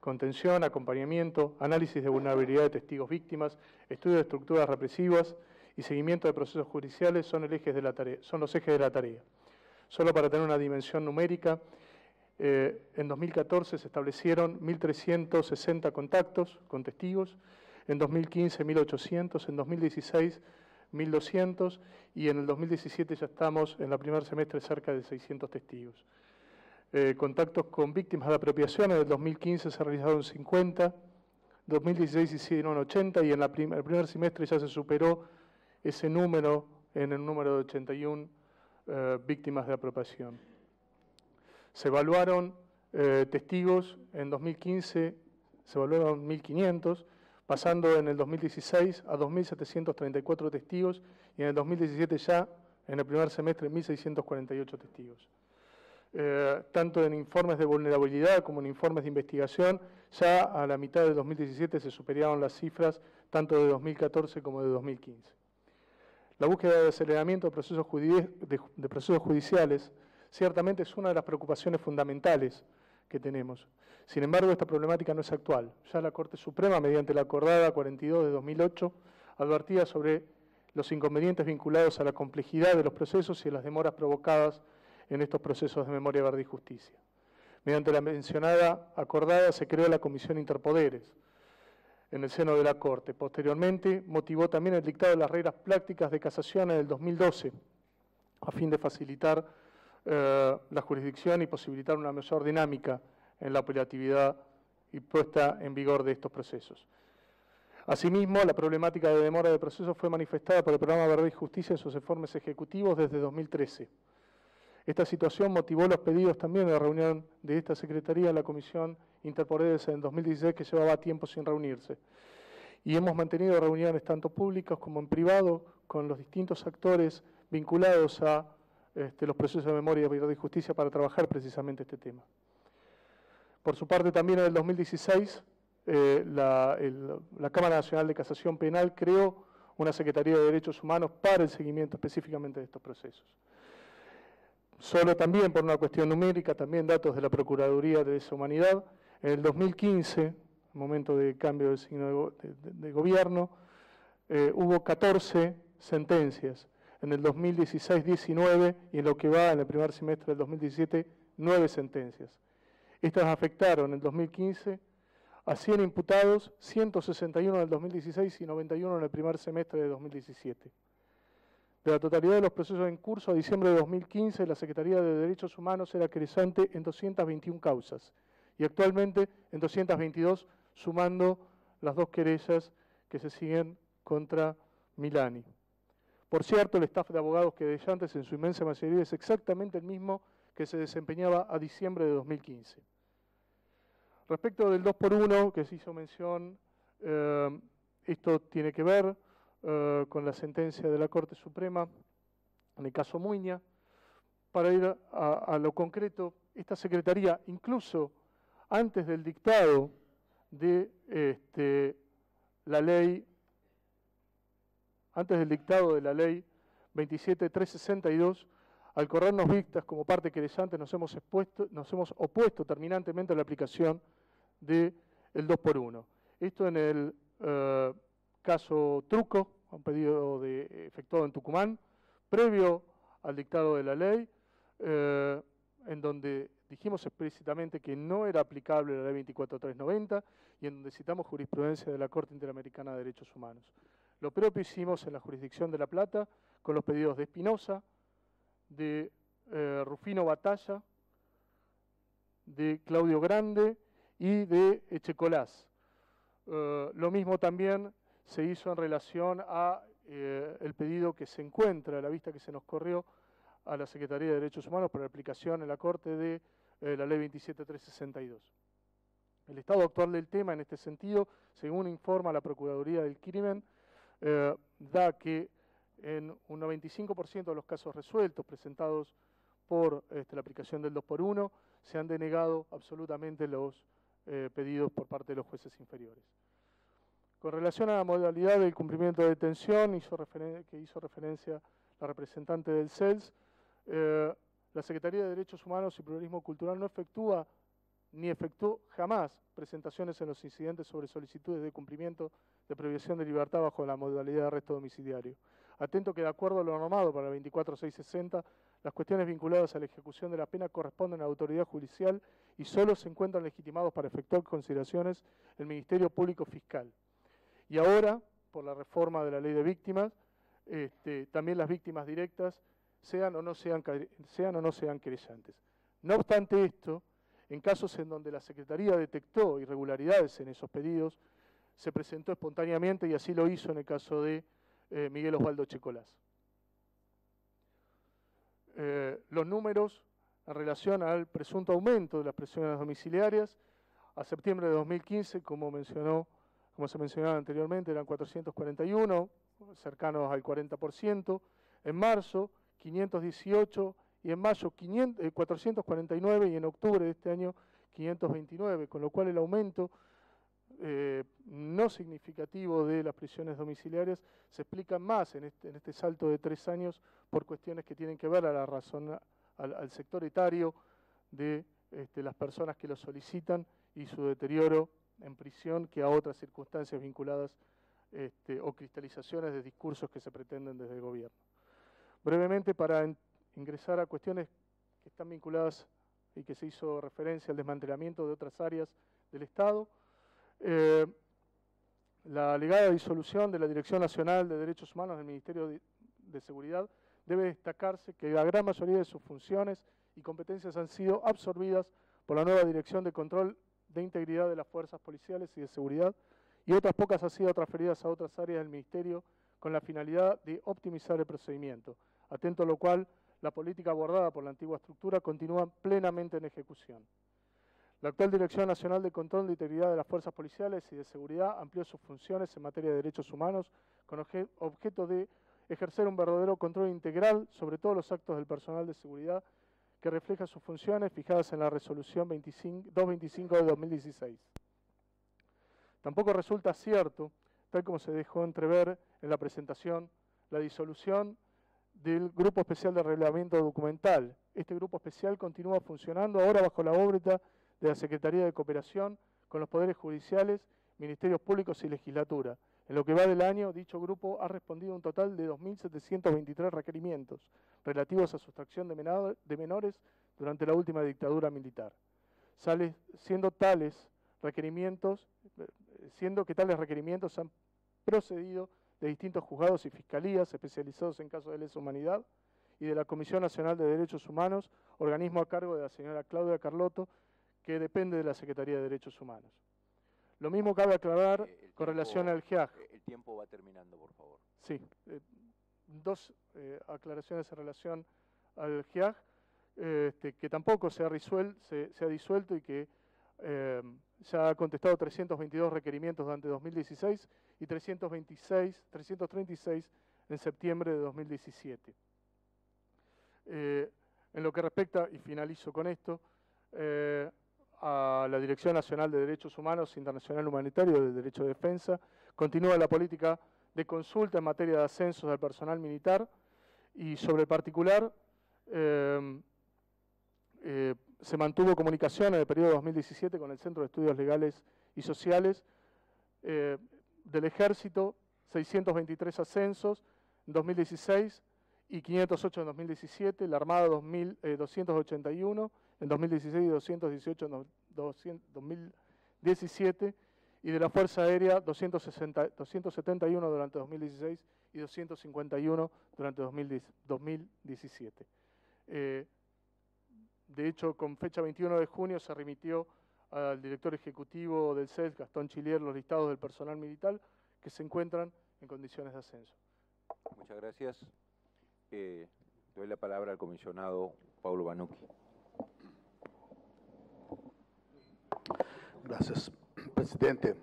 Contención, acompañamiento, análisis de vulnerabilidad de testigos víctimas, estudio de estructuras represivas y seguimiento de procesos judiciales son, el eje de la tarea, son los ejes de la tarea. Solo para tener una dimensión numérica, eh, en dos mil catorce se establecieron mil trescientos sesenta contactos con testigos, en dos mil quince mil ochocientos, en dos mil dieciséis mil doscientos y en el dos mil diecisiete ya estamos en el primer semestre cerca de seiscientos testigos. Eh, contactos con víctimas de apropiación, en el dos mil quince se realizaron cincuenta, en dos mil dieciséis se hicieron ochenta y en la prim el primer semestre ya se superó ese número en el número de ochenta y una eh, víctimas de apropiación. Se evaluaron eh, testigos en dos mil quince, se evaluaron mil quinientos, pasando en el dos mil dieciséis a dos mil setecientos treinta y cuatro testigos y en el dos mil diecisiete ya, en el primer semestre, mil seiscientos cuarenta y ocho testigos. Eh, tanto en informes de vulnerabilidad como en informes de investigación, ya a la mitad de dos mil diecisiete se superaron las cifras tanto de dos mil catorce como de dos mil quince. La búsqueda de aceleramiento de procesos, de, de procesos judiciales ciertamente es una de las preocupaciones fundamentales que tenemos. Sin embargo, esta problemática no es actual. Ya la Corte Suprema, mediante la acordada cuarenta y dos de dos mil ocho, advertía sobre los inconvenientes vinculados a la complejidad de los procesos y a las demoras provocadas en estos procesos de memoria, verdad y justicia. Mediante la mencionada acordada se creó la Comisión Interpoderes en el seno de la Corte. Posteriormente, motivó también el dictado de las reglas prácticas de casación en el dos mil doce, a fin de facilitar eh, la jurisdicción y posibilitar una mayor dinámica en la operatividad y puesta en vigor de estos procesos. Asimismo, la problemática de demora de procesos fue manifestada por el programa Verdad y Justicia en sus informes ejecutivos desde dos mil trece. Esta situación motivó los pedidos también de la reunión de esta Secretaría en la Comisión Interpoderes en dos mil dieciséis, que llevaba tiempo sin reunirse. Y hemos mantenido reuniones tanto públicas como en privado con los distintos actores vinculados a este, los procesos de memoria, verdad y justicia para trabajar precisamente este tema. Por su parte, también en el dos mil dieciséis, Eh, la, el, la Cámara Nacional de Casación Penal creó una Secretaría de Derechos Humanos para el seguimiento específicamente de estos procesos. Solo también por una cuestión numérica, también datos de la Procuraduría de Lesa Humanidad, en el dos mil quince, momento de cambio del signo de, de, de gobierno, eh, hubo catorce sentencias, en el dos mil dieciséis diecinueve y en lo que va en el primer semestre del dos mil diecisiete nueve sentencias. Estas afectaron en el dos mil quince a cien imputados, ciento sesenta y uno en el dos mil dieciséis y noventa y uno en el primer semestre de dos mil diecisiete. De la totalidad de los procesos en curso, a diciembre de dos mil quince, la Secretaría de Derechos Humanos era creciente en doscientas veintiuna causas y actualmente en doscientas veintidós, sumando las dos querellas que se siguen contra Milani. Por cierto, el staff de abogados querellantes en su inmensa mayoría es exactamente el mismo que se desempeñaba a diciembre de dos mil quince. Respecto del dos por uno, que se hizo mención, eh, esto tiene que ver eh, con la sentencia de la Corte Suprema, en el caso Muiña. Para ir a, a lo concreto, esta Secretaría, incluso antes del dictado de este, la ley, antes del dictado de la ley veintisiete punto trescientos sesenta y dos, al corrernos vistas como parte querellante, nos hemos, expuesto, nos hemos opuesto terminantemente a la aplicación del dos por uno. Esto en el eh, caso Truco, un pedido de, efectuado en Tucumán, previo al dictado de la ley, eh, en donde dijimos explícitamente que no era aplicable la ley veinticuatro punto trescientos noventa y en donde citamos jurisprudencia de la Corte Interamericana de Derechos Humanos. Lo propio hicimos en la jurisdicción de La Plata con los pedidos de Espinosa, de eh, Rufino Batalla, de Claudio Grande y de Echecolás. Eh, lo mismo también se hizo en relación a eh, el pedido que se encuentra, a la vista que se nos corrió a la Secretaría de Derechos Humanos para la aplicación en la Corte de eh, la Ley veintisiete punto trescientos sesenta y dos. El estado actual del tema en este sentido, según informa la Procuraduría del Crimen, eh, da que en un noventa y cinco por ciento de los casos resueltos presentados por este, la aplicación del dos por uno, se han denegado absolutamente los eh, pedidos por parte de los jueces inferiores. Con relación a la modalidad del cumplimiento de detención, hizo que hizo referencia la representante del C E L S, eh, la Secretaría de Derechos Humanos y Pluralismo Cultural no efectúa ni efectuó jamás presentaciones en los incidentes sobre solicitudes de cumplimiento de privación de libertad bajo la modalidad de arresto domiciliario. Atento que de acuerdo a lo normado para la veinticuatro punto seiscientos sesenta, las cuestiones vinculadas a la ejecución de la pena corresponden a la autoridad judicial y solo se encuentran legitimados para efectuar consideraciones el Ministerio Público Fiscal. Y ahora, por la reforma de la ley de víctimas, este, también las víctimas directas sean o no sean, sean o no sean querellantes. No obstante esto, en casos en donde la Secretaría detectó irregularidades en esos pedidos, se presentó espontáneamente y así lo hizo en el caso de Eh, Miguel Osvaldo Echecolás. Eh, los números en relación al presunto aumento de las prisiones domiciliarias, a septiembre de dos mil quince, como, mencionó, como se mencionaba anteriormente, eran cuatrocientos cuarenta y uno, cercanos al cuarenta por ciento, en marzo quinientos dieciocho y en mayo quinientos, eh, cuatrocientos cuarenta y nueve y en octubre de este año quinientos veintinueve, con lo cual el aumento eh, no significativo de las prisiones domiciliarias se explican más en este, en este salto de tres años por cuestiones que tienen que ver a la razón, al, al sector etario de este, las personas que lo solicitan y su deterioro en prisión que a otras circunstancias vinculadas este, o cristalizaciones de discursos que se pretenden desde el gobierno. Brevemente, para en, ingresar a cuestiones que están vinculadas y que se hizo referencia al desmantelamiento de otras áreas del Estado, eh, la alegada disolución de la Dirección Nacional de Derechos Humanos del Ministerio de, de Seguridad debe destacarse que la gran mayoría de sus funciones y competencias han sido absorbidas por la nueva Dirección de Control de Integridad de las Fuerzas Policiales y de Seguridad, y otras pocas han sido transferidas a otras áreas del Ministerio con la finalidad de optimizar el procedimiento, atento a lo cual la política abordada por la antigua estructura continúa plenamente en ejecución. La actual Dirección Nacional de Control de Integridad de las Fuerzas Policiales y de Seguridad amplió sus funciones en materia de derechos humanos con objeto de ejercer un verdadero control integral sobre todos los actos del personal de seguridad que refleja sus funciones fijadas en la Resolución doscientos veinticinco de dos mil dieciséis. Tampoco resulta cierto, tal como se dejó entrever en la presentación, la disolución del Grupo Especial de Reglamento Documental. Este Grupo Especial continúa funcionando ahora bajo la órbita de la Secretaría de Cooperación con los Poderes Judiciales, Ministerios Públicos y Legislatura. En lo que va del año, dicho grupo ha respondido a un total de dos mil setecientos veintitrés requerimientos relativos a sustracción de menores durante la última dictadura militar. Sale siendo tales requerimientos, siendo que tales requerimientos han procedido de distintos juzgados y fiscalías especializados en casos de lesa humanidad y de la Comisión Nacional de Derechos Humanos, organismo a cargo de la señora Claudia Carlotto, que depende de la Secretaría de Derechos Humanos. Lo mismo cabe aclarar eh, tiempo, con relación al G I A J. El tiempo va terminando, por favor. Sí, eh, dos eh, aclaraciones en relación al G I A J, eh, este, que tampoco se ha, risuel, se, se ha disuelto y que eh, se ha contestado trescientos veintidós requerimientos durante dos mil dieciséis y trescientos veintiséis, trescientos treinta y seis en septiembre de dos mil diecisiete. Eh, en lo que respecta, y finalizo con esto, eh, a la Dirección Nacional de Derechos Humanos, Internacional Humanitario de Derecho de Defensa, continúa la política de consulta en materia de ascensos al personal militar y sobre el particular eh, eh, se mantuvo comunicación en el periodo dos mil diecisiete con el Centro de Estudios Legales y Sociales eh, del Ejército, seiscientos veintitrés ascensos en dos mil dieciséis y quinientos ocho en dos mil diecisiete, la Armada dos mil doscientos ochenta y uno, en dos mil dieciséis y doscientos dieciocho en dos mil diecisiete, y de la Fuerza Aérea doscientos setenta y uno durante dos mil dieciséis y doscientos cincuenta y uno durante dos mil diecisiete. Eh, de hecho, con fecha veintiuno de junio se remitió al director ejecutivo del C E S, Gastón Chilier, los listados del personal militar que se encuentran en condiciones de ascenso. Muchas gracias. Eh, doy la palabra al comisionado Paulo Bánuqui. Gracias, presidente.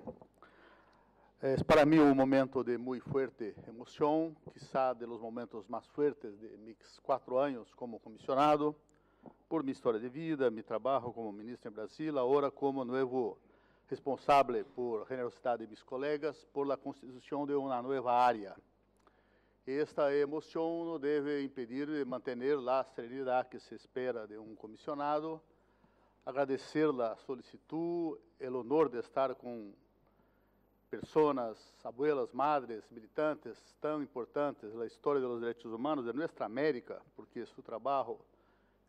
Es para mí un momento de muy fuerte emoción, quizá de los momentos más fuertes de mis cuatro años como comisionado, por mi historia de vida, mi trabajo como ministro en Brasil, ahora como nuevo responsable por generosidad de mis colegas, por la constitución de una nueva área. Esta emoción no debe impedir de mantener la serenidad que se espera de un comisionado, agradecer la solicitud, el honor de estar con personas, abuelas, madres, militantes tan importantes en la historia de los derechos humanos de nuestra América, porque su trabajo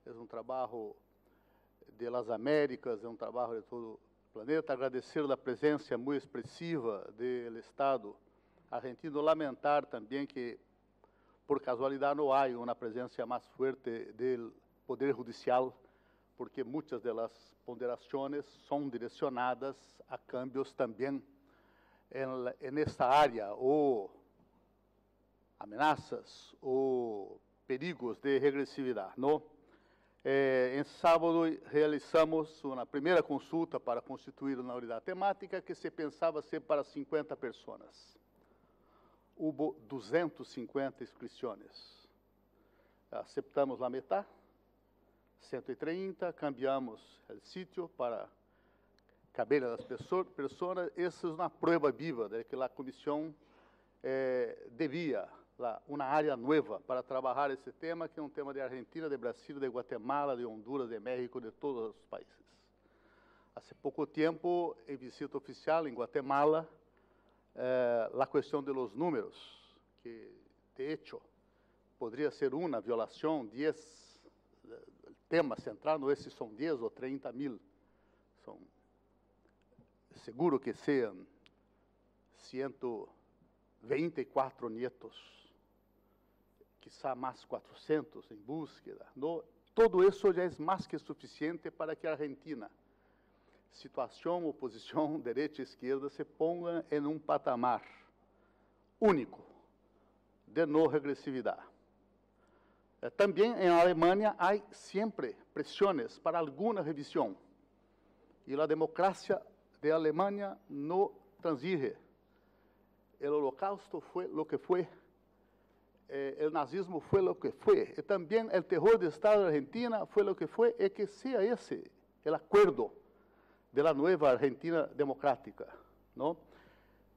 es un trabajo de las Américas, es un trabajo de todo el planeta. Agradecer la presencia muy expresiva del Estado argentino, lamentar también que por casualidad no hay una presencia más fuerte del Poder Judicial, porque muchas de las ponderaciones son direccionadas a cambios también en, la, en esta área, o amenazas, o perigos de regresividad, ¿no? Eh, en sábado realizamos una primera consulta para constituir una unidad temática que se pensaba ser para cincuenta personas. Hubo doscientas cincuenta inscrições. Aceptamos a metade, cento e trinta, cambiamos o sítio para cabelo das pessoas, isso é uma prova viva de que a comissão eh, devia uma área nova para trabalhar esse tema, que é um tema de Argentina, de Brasil, de Guatemala, de Honduras, de México, de todos os países. Há pouco tempo, em visita oficial em Guatemala, eh, a questão de los números, que de hecho poderia ser uma violação, diez, o tema central não é se são diez ou trinta mil, são, seguro que sejam ciento veinticuatro netos, quizá mais cuatrocientos em búsqueda, não? Todo isso já é mais que suficiente para que a Argentina, situação, oposição, direita e esquerda, se ponga em um patamar único de não regressividade. Também em Alemanha há sempre pressões para alguma revisão e a democracia de Alemanha não transige. O holocausto foi o que foi, o nazismo foi o que foi, e também o terror do Estado da Argentina foi o que foi, e que seja esse o acordo de la nova Argentina democrática, não?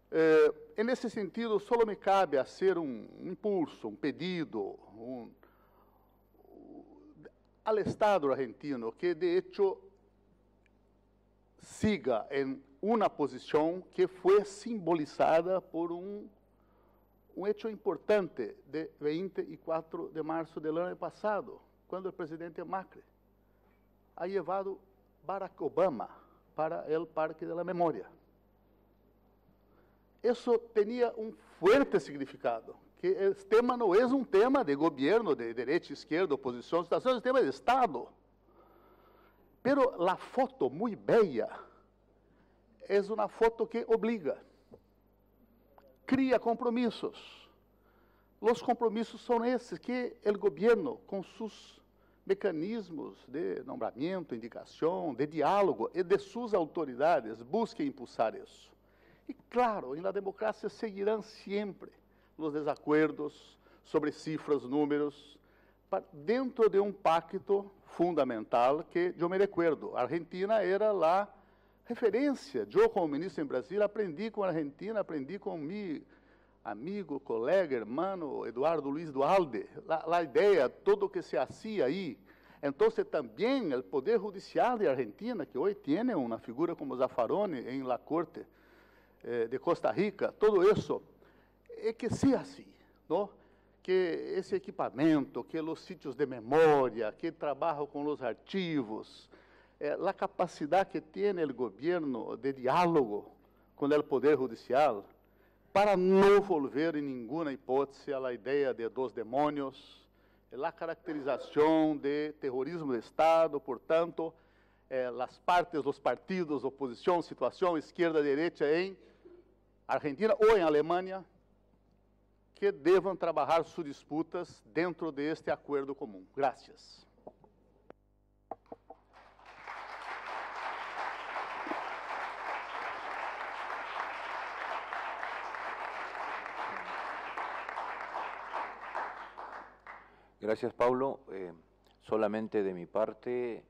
Eh, en ese sentido, solo me cabe hacer un impulso, un pedido un, un, al Estado argentino que, de hecho, siga en una posición que fue simbolizada por un, un hecho importante de veinticuatro de marzo del año pasado, cuando el presidente Macri ha llevado Barack Obama para el Parque de la Memoria. Isso tinha um forte significado, que o tema não é um tema de governo, de direita, esquerda, oposição, situação, é um tema de Estado. Mas a foto muito bela é uma foto que obriga, cria compromissos. Os compromissos são esses que o governo, com seus mecanismos de nomeamento, indicação, de diálogo e de suas autoridades, busca impulsar isso. E, claro, na democracia seguirão sempre os desacordos sobre cifras, números, dentro de um pacto fundamental que, eu me recordo, a Argentina era a referência. Eu, como ministro em Brasília, aprendi com a Argentina, aprendi com meu amigo, colega, irmão, Eduardo Luiz Dualde, a ideia, tudo o que se fazia aí. Então, também, o Poder Judicial da Argentina, que hoje tem uma figura como Zaffaroni em la Corte de Costa Rica, todo isso, é que seja assim, não? Que esse equipamento, que os sítios de memória, que trabalham com os arquivos, eh, a capacidade que tem o governo de diálogo com o Poder Judicial, para não volver em nenhuma hipótese à ideia de dos demônios, a caracterização de terrorismo de Estado, portanto, eh, as partes, os partidos, oposição, situação, esquerda, direita, em Argentina ou em Alemanha, que devam trabalhar suas disputas dentro deste acordo comum. Graças. Gracias, Paulo. Eh, solamente de mi parte,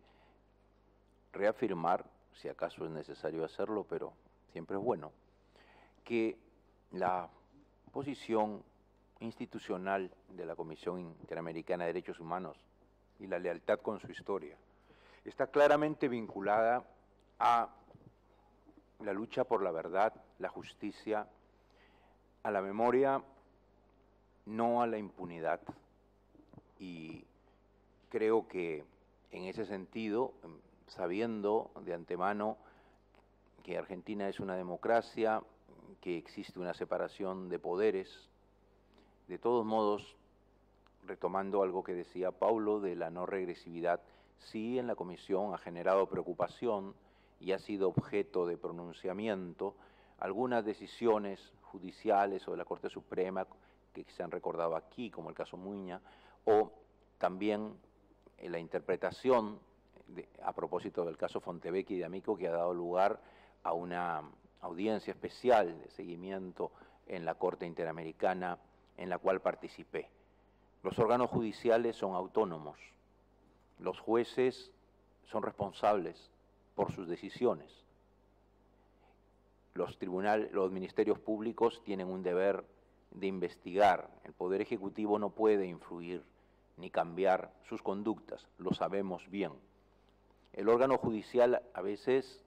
reafirmar, si acaso es necesario hacerlo, pero siempre es bueno, que la posición institucional de la Comisión Interamericana de Derechos Humanos y la lealtad con su historia está claramente vinculada a la lucha por la verdad, la justicia, a la memoria, no a la impunidad. Y creo que en ese sentido, sabiendo de antemano que Argentina es una democracia, que existe una separación de poderes, de todos modos, retomando algo que decía Paulo de la no regresividad, sí en la Comisión ha generado preocupación y ha sido objeto de pronunciamiento algunas decisiones judiciales o de la Corte Suprema que se han recordado aquí, como el caso Muña, o también eh, la interpretación de, a propósito del caso Fontevecchi y de Amico, que ha dado lugar a una audiencia especial de seguimiento en la Corte Interamericana en la cual participé. Los órganos judiciales son autónomos, los jueces son responsables por sus decisiones, los tribunales, los ministerios públicos tienen un deber de investigar. El Poder Ejecutivo no puede influir ni cambiar sus conductas, lo sabemos bien. El órgano judicial, a veces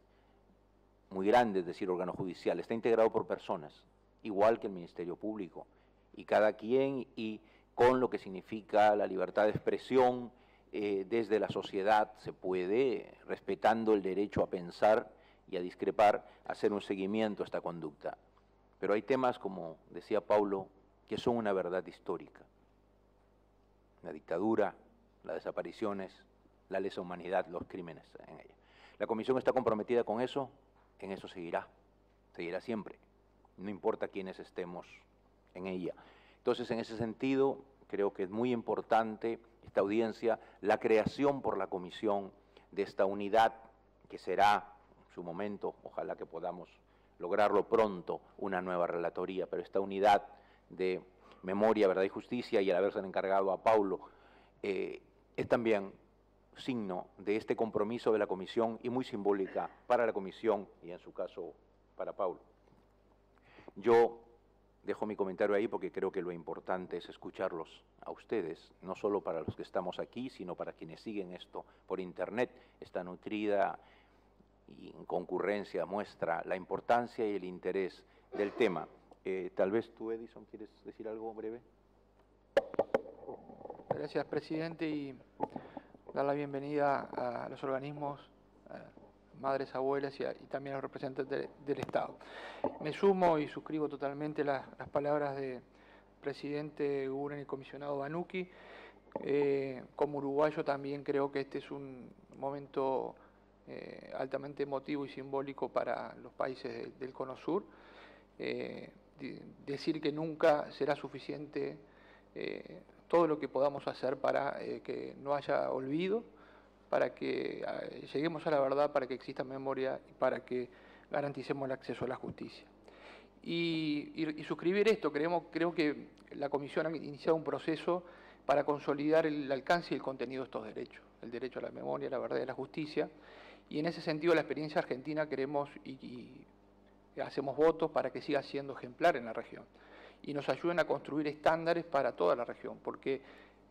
muy grande, es decir, órgano judicial, está integrado por personas, igual que el Ministerio Público, y cada quien, y con lo que significa la libertad de expresión, eh, desde la sociedad se puede, respetando el derecho a pensar y a discrepar, hacer un seguimiento a esta conducta. Pero hay temas, como decía Paulo, que son una verdad histórica. La dictadura, las desapariciones, la lesa humanidad, los crímenes en ella. La Comisión está comprometida con eso, en eso seguirá, seguirá siempre, no importa quiénes estemos en ella. Entonces, en ese sentido, creo que es muy importante esta audiencia, la creación por la Comisión de esta unidad, que será en su momento, ojalá que podamos lograrlo pronto, una nueva relatoría, pero esta unidad de memoria, verdad y justicia, y al haberse encargado a Paulo, eh, es también signo de este compromiso de la Comisión y muy simbólica para la Comisión y, en su caso, para Paulo. Yo dejo mi comentario ahí porque creo que lo importante es escucharlos a ustedes, no solo para los que estamos aquí, sino para quienes siguen esto por Internet. Esta nutrida y en concurrencia muestra la importancia y el interés del tema. Eh, tal vez tú, Edison, ¿quieres decir algo breve? Gracias, presidente, y dar la bienvenida a los organismos, madres, abuelas y, a, y también a los representantes de, del Estado. Me sumo y suscribo totalmente las, las palabras del presidente Eguren y comisionado Bánuqui. Eh, como uruguayo también creo que este es un momento eh, altamente emotivo y simbólico para los países de, del Cono Sur. Eh, de, decir que nunca será suficiente eh, todo lo que podamos hacer para eh, que no haya olvido, para que eh, lleguemos a la verdad, para que exista memoria y para que garanticemos el acceso a la justicia. Y, y, y suscribir esto, creemos, creo que la Comisión ha iniciado un proceso para consolidar el alcance y el contenido de estos derechos, el derecho a la memoria, la verdad y la justicia, y en ese sentido la experiencia argentina queremos y, y hacemos votos para que siga siendo ejemplar en la región y nos ayuden a construir estándares para toda la región, porque,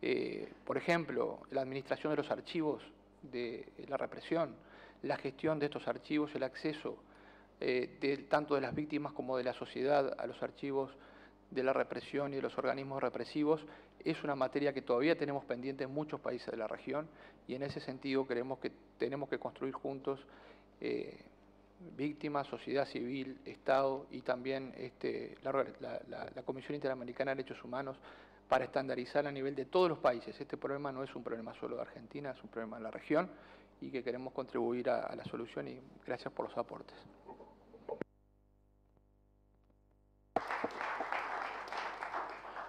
eh, por ejemplo, la administración de los archivos de la represión, la gestión de estos archivos, el acceso eh, de, tanto de las víctimas como de la sociedad a los archivos de la represión y de los organismos represivos, es una materia que todavía tenemos pendiente en muchos países de la región, y en ese sentido creemos que tenemos que construir juntos eh, víctimas, sociedad civil, Estado y también este, la, la, la Comisión Interamericana de Derechos Humanos, para estandarizar a nivel de todos los países. Este problema no es un problema solo de Argentina, es un problema de la región y que queremos contribuir a, a la solución, y gracias por los aportes.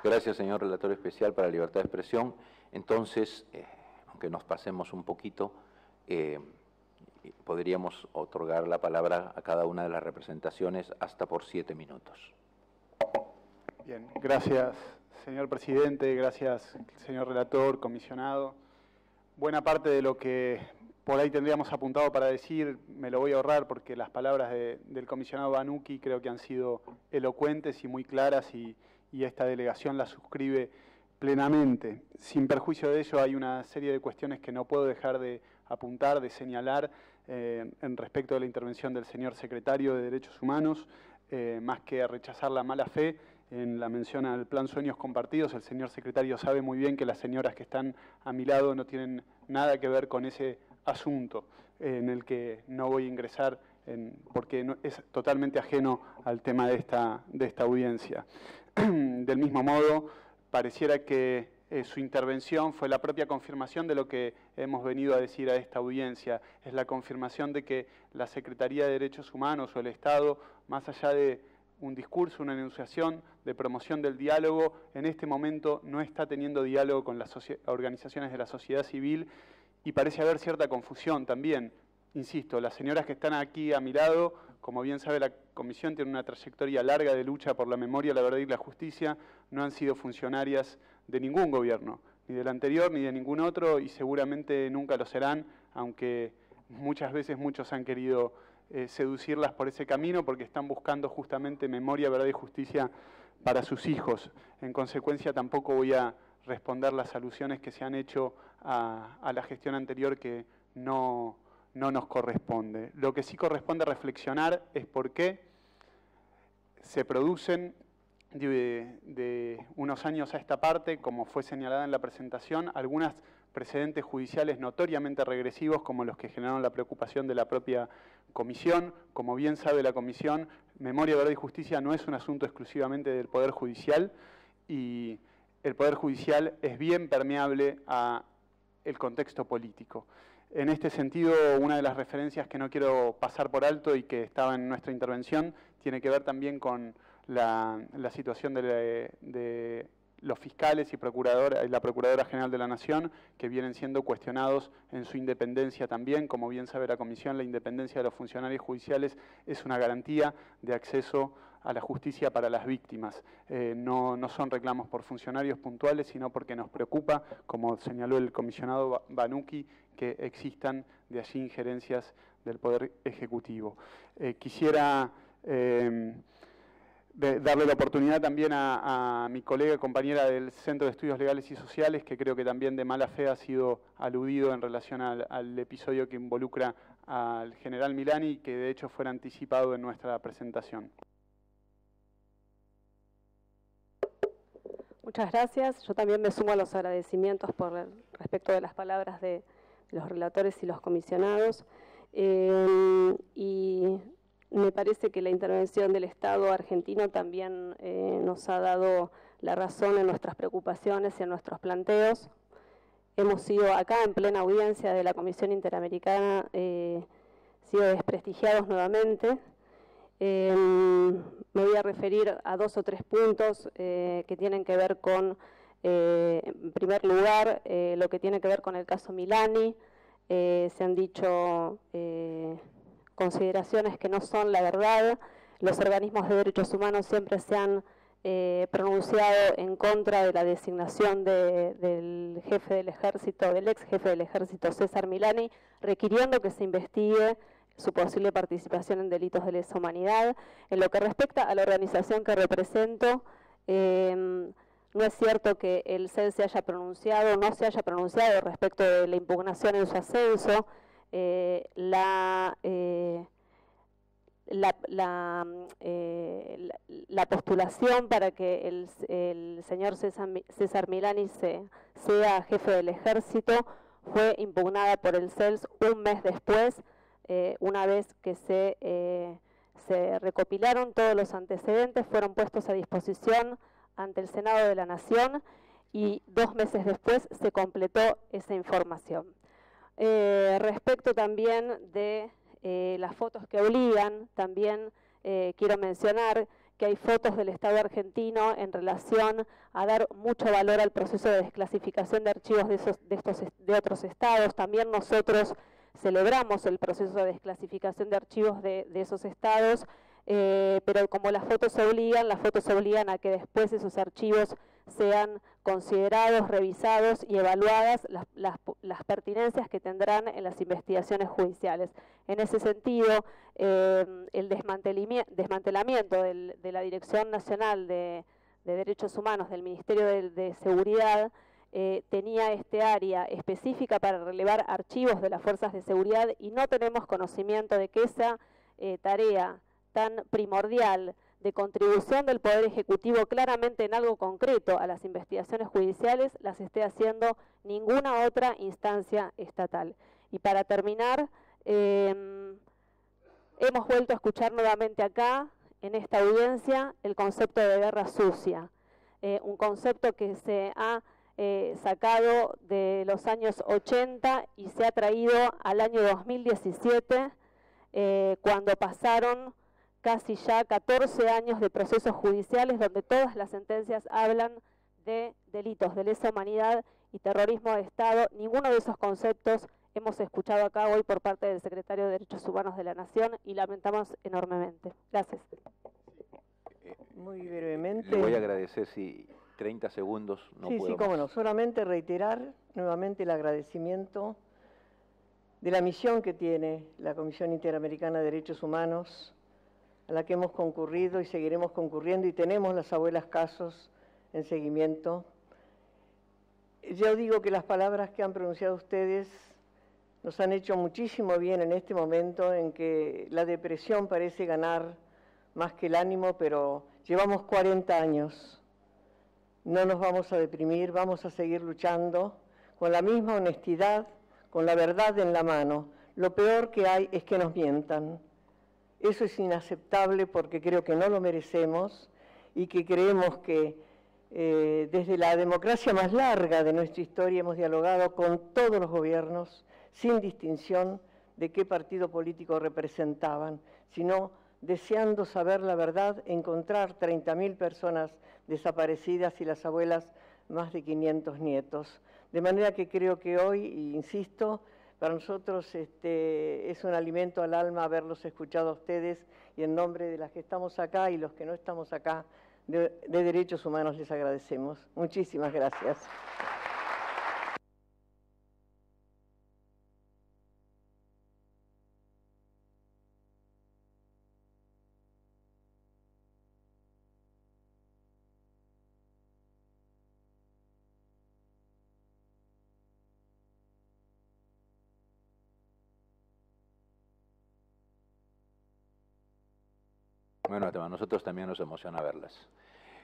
Gracias, señor Relator Especial para la Libertad de Expresión. Entonces, eh, aunque nos pasemos un poquito, eh, podríamos otorgar la palabra a cada una de las representaciones hasta por siete minutos. Bien, gracias, señor presidente, gracias, señor relator, comisionado. Buena parte de lo que por ahí tendríamos apuntado para decir me lo voy a ahorrar, porque las palabras de, del comisionado Bánuqui creo que han sido elocuentes y muy claras, y, y esta delegación las suscribe plenamente. Sin perjuicio de ello, hay una serie de cuestiones que no puedo dejar de apuntar, de señalar, eh, en respecto de la intervención del señor secretario de Derechos Humanos. Eh, más que rechazar la mala fe en la mención al Plan Sueños Compartidos, el señor secretario sabe muy bien que las señoras que están a mi lado no tienen nada que ver con ese asunto, eh, en el que no voy a ingresar, en, porque no, es totalmente ajeno al tema de esta, de esta audiencia. Del mismo modo, pareciera que Eh, su intervención fue la propia confirmación de lo que hemos venido a decir a esta audiencia. Es la confirmación de que la Secretaría de Derechos Humanos o el Estado, más allá de un discurso, una enunciación de promoción del diálogo, en este momento no está teniendo diálogo con las organizaciones de la sociedad civil, y parece haber cierta confusión también. Insisto, las señoras que están aquí a mi lado, como bien sabe la Comisión, tienen una trayectoria larga de lucha por la memoria, la verdad y la justicia, no han sido funcionarias de ningún gobierno, ni del anterior ni de ningún otro, y seguramente nunca lo serán, aunque muchas veces muchos han querido eh, seducirlas por ese camino porque están buscando justamente memoria, verdad y justicia para sus hijos. En consecuencia, tampoco voy a responder las alusiones que se han hecho a, a la gestión anterior que no, no nos corresponde. Lo que sí corresponde reflexionar es por qué se producen de, de unos años a esta parte, como fue señalada en la presentación, algunas precedentes judiciales notoriamente regresivos, como los que generaron la preocupación de la propia Comisión. Como bien sabe la Comisión, memoria, verdad y justicia no es un asunto exclusivamente del Poder Judicial, y el Poder Judicial es bien permeable al contexto político. En este sentido, una de las referencias que no quiero pasar por alto y que estaba en nuestra intervención tiene que ver también con la, la situación de, la, de los fiscales y procuradora, la Procuradora General de la Nación, que vienen siendo cuestionados en su independencia también. Como bien sabe la Comisión, la independencia de los funcionarios judiciales es una garantía de acceso a la justicia para las víctimas. Eh, no, no son reclamos por funcionarios puntuales, sino porque nos preocupa, como señaló el comisionado Bánuqui, que existan de allí injerencias del Poder Ejecutivo. Eh, quisiera eh, darle la oportunidad también a, a mi colega y compañera del Centro de Estudios Legales y Sociales, que creo que también de mala fe ha sido aludido en relación al, al episodio que involucra al general Milani, que de hecho fue anticipado en nuestra presentación. Muchas gracias. Yo también me sumo a los agradecimientos por respecto de las palabras de los relatores y los comisionados. Eh, y me parece que la intervención del Estado argentino también eh, nos ha dado la razón en nuestras preocupaciones y en nuestros planteos. Hemos sido acá en plena audiencia de la Comisión Interamericana, eh, sido desprestigiados nuevamente. Eh, me voy a referir a dos o tres puntos eh, que tienen que ver con, eh, en primer lugar, eh, lo que tiene que ver con el caso Milani. Eh, se han dicho eh, consideraciones que no son la verdad. Los organismos de derechos humanos siempre se han eh, pronunciado en contra de la designación de, del jefe del ejército, del ex jefe del ejército César Milani, requiriendo que se investigue su posible participación en delitos de lesa humanidad. En lo que respecta a la organización que represento, eh, no es cierto que el C E D se haya pronunciado, no se haya pronunciado respecto de la impugnación en su ascenso. Eh, la, eh, la, la, eh, la, la postulación para que el, el señor César, César Milani se, sea jefe del ejército fue impugnada por el C E D un mes después, Eh, una vez que se, eh, se recopilaron todos los antecedentes, fueron puestos a disposición ante el Senado de la Nación y dos meses después se completó esa información. Eh, respecto también de eh, las fotos que obligan, también eh, quiero mencionar que hay fotos del Estado argentino en relación a dar mucho valor al proceso de desclasificación de archivos de, esos, de, estos, de otros estados. También nosotros celebramos el proceso de desclasificación de archivos de, de esos estados, eh, pero como las fotos obligan, las fotos obligan a que después esos archivos sean considerados, revisados y evaluadas las, las, las pertinencias que tendrán en las investigaciones judiciales. En ese sentido, eh, el desmantelamiento del, de la Dirección Nacional de, de Derechos Humanos del Ministerio de, de Seguridad Eh, tenía este área específica para relevar archivos de las fuerzas de seguridad y no tenemos conocimiento de que esa eh, tarea tan primordial de contribución del Poder Ejecutivo claramente en algo concreto a las investigaciones judiciales las esté haciendo ninguna otra instancia estatal. Y para terminar, eh, hemos vuelto a escuchar nuevamente acá, en esta audiencia, el concepto de guerra sucia, eh, un concepto que se ha Eh, sacado de los años ochenta y se ha traído al año dos mil diecisiete, eh, cuando pasaron casi ya catorce años de procesos judiciales donde todas las sentencias hablan de delitos de lesa humanidad y terrorismo de Estado. Ninguno de esos conceptos hemos escuchado acá hoy por parte del Secretario de Derechos Humanos de la Nación y lamentamos enormemente. Gracias. Muy brevemente. Le voy a agradecer si treinta segundos, no puedo. Sí, sí, cómo no. Solamente reiterar nuevamente el agradecimiento de la misión que tiene la Comisión Interamericana de Derechos Humanos, a la que hemos concurrido y seguiremos concurriendo, y tenemos las abuelas casos en seguimiento. Yo digo que las palabras que han pronunciado ustedes nos han hecho muchísimo bien en este momento en que la depresión parece ganar más que el ánimo, pero llevamos cuarenta años. No nos vamos a deprimir, vamos a seguir luchando con la misma honestidad, con la verdad en la mano. Lo peor que hay es que nos mientan. Eso es inaceptable porque creo que no lo merecemos y que creemos que eh, desde la democracia más larga de nuestra historia hemos dialogado con todos los gobiernos sin distinción de qué partido político representaban, sino deseando saber la verdad, encontrar treinta mil personas desaparecidas y las abuelas más de quinientos nietos. De manera que creo que hoy, e insisto, para nosotros este, es un alimento al alma haberlos escuchado a ustedes, y en nombre de las que estamos acá y los que no estamos acá de, de Derechos Humanos les agradecemos. Muchísimas gracias. Bueno, nosotros también nos emociona verlas.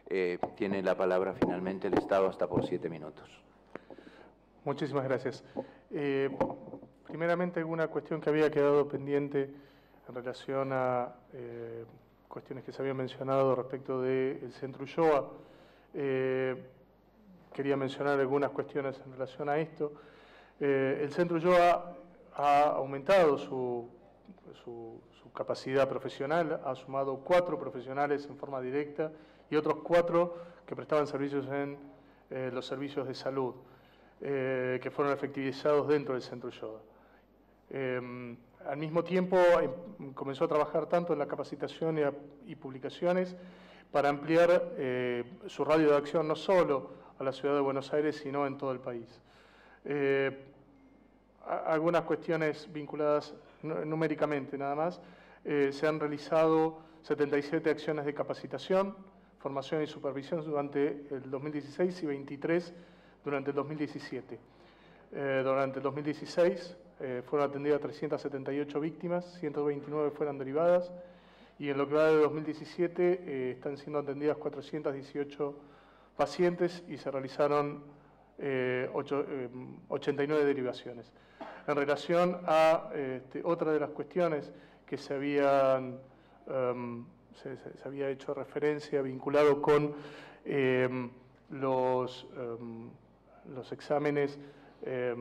Eh, tiene la palabra finalmente el Estado hasta por siete minutos. Muchísimas gracias. Eh, primeramente, alguna cuestión que había quedado pendiente en relación a eh, cuestiones que se habían mencionado respecto del Centro Ulloa. Eh, quería mencionar algunas cuestiones en relación a esto. Eh, el Centro Ulloa ha aumentado su... Su, su capacidad profesional, ha sumado cuatro profesionales en forma directa y otros cuatro que prestaban servicios en eh, los servicios de salud, eh, que fueron efectivizados dentro del Centro Ulloa. Eh, al mismo tiempo eh, comenzó a trabajar tanto en la capacitación y, a, y publicaciones para ampliar eh, su radio de acción no solo a la ciudad de Buenos Aires, sino en todo el país. Eh, Algunas cuestiones vinculadas numéricamente nada más. Eh, se han realizado setenta y siete acciones de capacitación, formación y supervisión durante el dos mil dieciséis y veintitrés durante el dos mil diecisiete. Eh, durante el dos mil dieciséis eh, fueron atendidas trescientas setenta y ocho víctimas, ciento veintinueve fueron derivadas, y en lo que va de dos mil diecisiete eh, están siendo atendidas cuatrocientos dieciocho pacientes y se realizaron Eh, ocho, eh, ochenta y nueve derivaciones. En relación a eh, este, otra de las cuestiones que se habían um, se, se, se había hecho referencia vinculado con eh, los, um, los exámenes eh,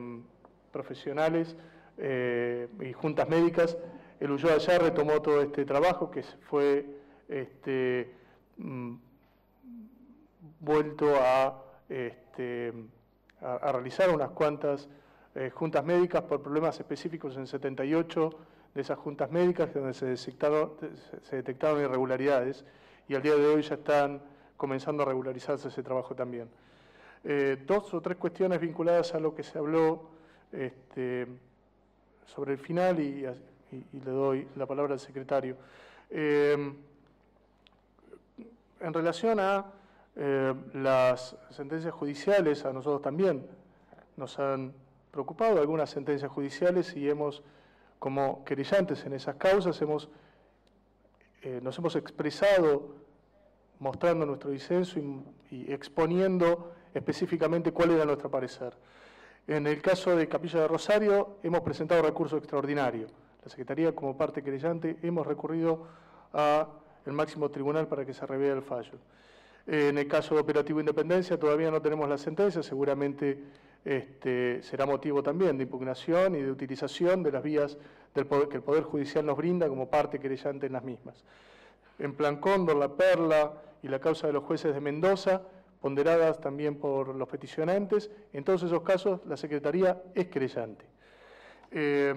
profesionales eh, y juntas médicas, el Ulloa ya retomó todo este trabajo que fue este, mm, vuelto a este, A, a realizar unas cuantas eh, juntas médicas por problemas específicos en setenta y ocho de esas juntas médicas, donde se detectaron, se detectaron irregularidades, y al día de hoy ya están comenzando a regularizarse ese trabajo también. Eh, dos o tres cuestiones vinculadas a lo que se habló este, sobre el final, y, y, y le doy la palabra al secretario. Eh, en relación a Eh, las sentencias judiciales, a nosotros también nos han preocupado algunas sentencias judiciales y hemos, como querellantes en esas causas, hemos, eh, nos hemos expresado mostrando nuestro disenso y, y exponiendo específicamente cuál era nuestro parecer. En el caso de Capilla de Rosario hemos presentado recurso extraordinario. La Secretaría, como parte querellante, hemos recurrido al máximo tribunal para que se revea el fallo. En el caso de Operativo Independencia todavía no tenemos la sentencia, seguramente este, será motivo también de impugnación y de utilización de las vías del poder, que el Poder Judicial nos brinda como parte querellante en las mismas. En Plan Cóndor, La Perla y la causa de los jueces de Mendoza, ponderadas también por los peticionantes, en todos esos casos la Secretaría es querellante. Eh,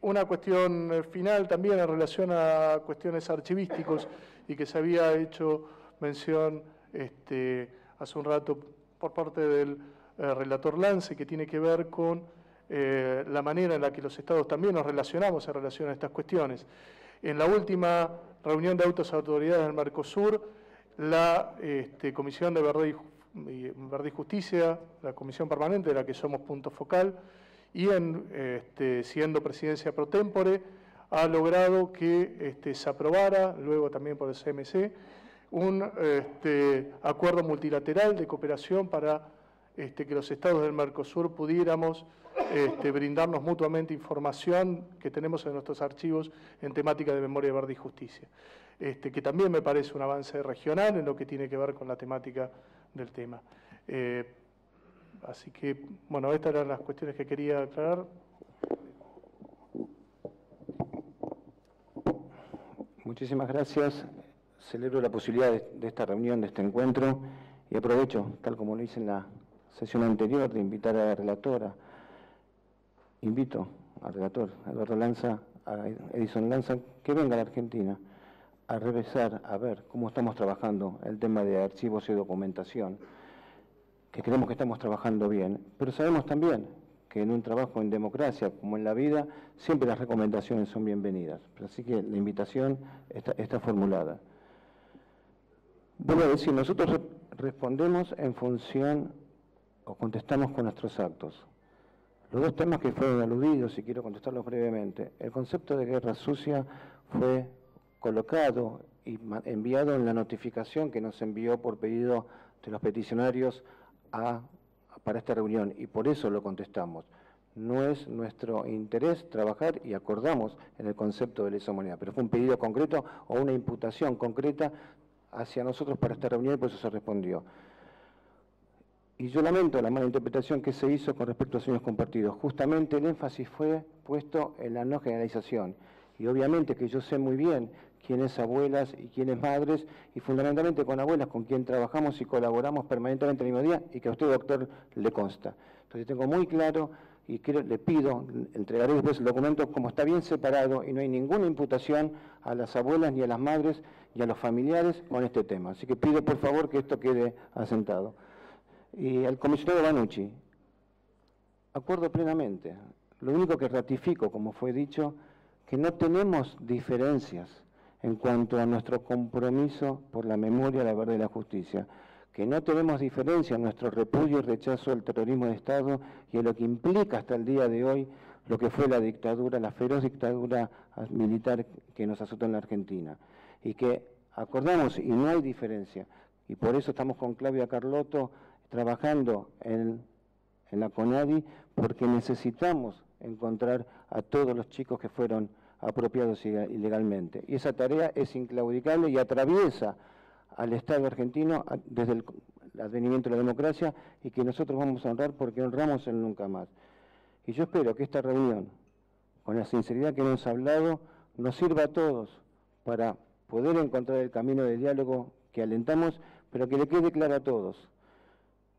Una cuestión final también en relación a cuestiones archivísticos y que se había hecho mención este, hace un rato por parte del eh, relator Lance, que tiene que ver con eh, la manera en la que los estados también nos relacionamos en relación a estas cuestiones. En la última reunión de altas autoridades del Mercosur, la este, Comisión de Verdad y, Verdad y Justicia, la Comisión Permanente de la que somos punto focal, y en, este, siendo presidencia pro tempore, ha logrado que este, se aprobara, luego también por el C M C, un este, acuerdo multilateral de cooperación para este, que los estados del Mercosur pudiéramos este, brindarnos mutuamente información que tenemos en nuestros archivos en temática de memoria, verdad y justicia, este, que también me parece un avance regional en lo que tiene que ver con la temática del tema. Eh, así que, bueno, estas eran las cuestiones que quería aclarar. Muchísimas gracias. Celebro la posibilidad de, de esta reunión, de este encuentro, y aprovecho, tal como lo hice en la sesión anterior, de invitar a la relatora, invito al relator, a Eduardo Lanza, a Edison Lanza, que venga a la Argentina a revisar, a ver cómo estamos trabajando el tema de archivos y documentación, que creemos que estamos trabajando bien, pero sabemos también que en un trabajo en democracia, como en la vida, siempre las recomendaciones son bienvenidas. Así que la invitación está, está formulada. Vuelvo a decir, nosotros re respondemos en función o contestamos con nuestros actos. Los dos temas que fueron aludidos, y quiero contestarlos brevemente, el concepto de guerra sucia fue colocado y enviado en la notificación que nos envió por pedido de los peticionarios a, para esta reunión, y por eso lo contestamos. No es nuestro interés trabajar, y acordamos en el concepto de lesa humanidad, pero fue un pedido concreto o una imputación concreta hacia nosotros para esta reunión, y por eso se respondió. Y yo lamento la mala interpretación que se hizo con respecto a sueños compartidos. Justamente el énfasis fue puesto en la no generalización. Y obviamente que yo sé muy bien quién es abuelas y quién es madres, y fundamentalmente con abuelas, con quien trabajamos y colaboramos permanentemente el mismo día, y que a usted, doctor, le consta. Entonces tengo muy claro, y creo, le pido, entregaré después el documento, como está bien separado y no hay ninguna imputación a las abuelas ni a las madres y a los familiares con este tema. Así que pido por favor que esto quede asentado. Y al comisionado Bánuqui, acuerdo plenamente. Lo único que ratifico, como fue dicho, que no tenemos diferencias en cuanto a nuestro compromiso por la memoria, la verdad y la justicia, que no tenemos diferencia en nuestro repudio y rechazo al terrorismo de Estado y a lo que implica hasta el día de hoy lo que fue la dictadura, la feroz dictadura militar que nos azotó en la Argentina. Y que acordamos, y no hay diferencia, y por eso estamos con Claudia Carlotto trabajando en, en la CONADI, porque necesitamos encontrar a todos los chicos que fueron apropiados ilegalmente. Y esa tarea es inclaudicable y atraviesa al Estado argentino desde el advenimiento de la democracia, y que nosotros vamos a honrar porque honramos el nunca más. Y yo espero que esta reunión, con la sinceridad que hemos hablado, nos sirva a todos para poder encontrar el camino de diálogo que alentamos, pero que le quede claro a todos.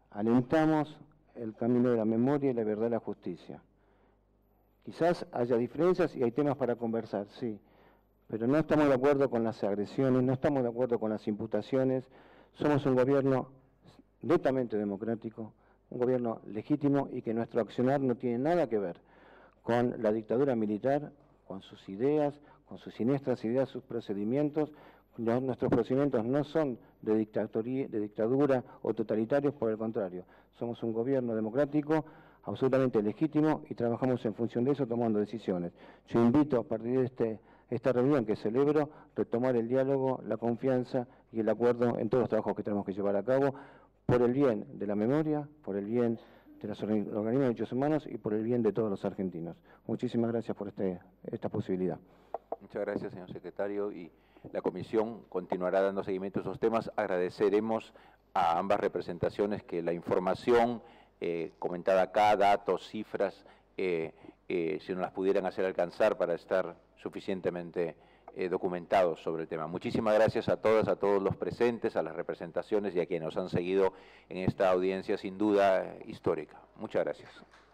Alentamos el camino de la memoria y la verdad y la justicia. Quizás haya diferencias y hay temas para conversar, sí, pero no estamos de acuerdo con las agresiones, no estamos de acuerdo con las imputaciones. Somos un gobierno netamente democrático, un gobierno legítimo, y que nuestro accionar no tiene nada que ver con la dictadura militar, con sus ideas, con sus siniestras ideas, sus procedimientos. No, nuestros procedimientos no son de, de dictadura o totalitarios, por el contrario. Somos un gobierno democrático, absolutamente legítimo, y trabajamos en función de eso, tomando decisiones. Yo invito a partir de este, esta reunión que celebro, retomar el diálogo, la confianza y el acuerdo en todos los trabajos que tenemos que llevar a cabo, por el bien de la memoria, por el bien de los organismos de derechos humanos y por el bien de todos los argentinos. Muchísimas gracias por este, esta posibilidad. Muchas gracias, señor secretario, y la comisión continuará dando seguimiento a esos temas. Agradeceremos a ambas representaciones que la información Eh, comentada acá, datos, cifras, eh, eh, si nos las pudieran hacer alcanzar para estar suficientemente eh, documentados sobre el tema. Muchísimas gracias a todas, a todos los presentes, a las representaciones y a quienes nos han seguido en esta audiencia sin duda histórica. Muchas gracias.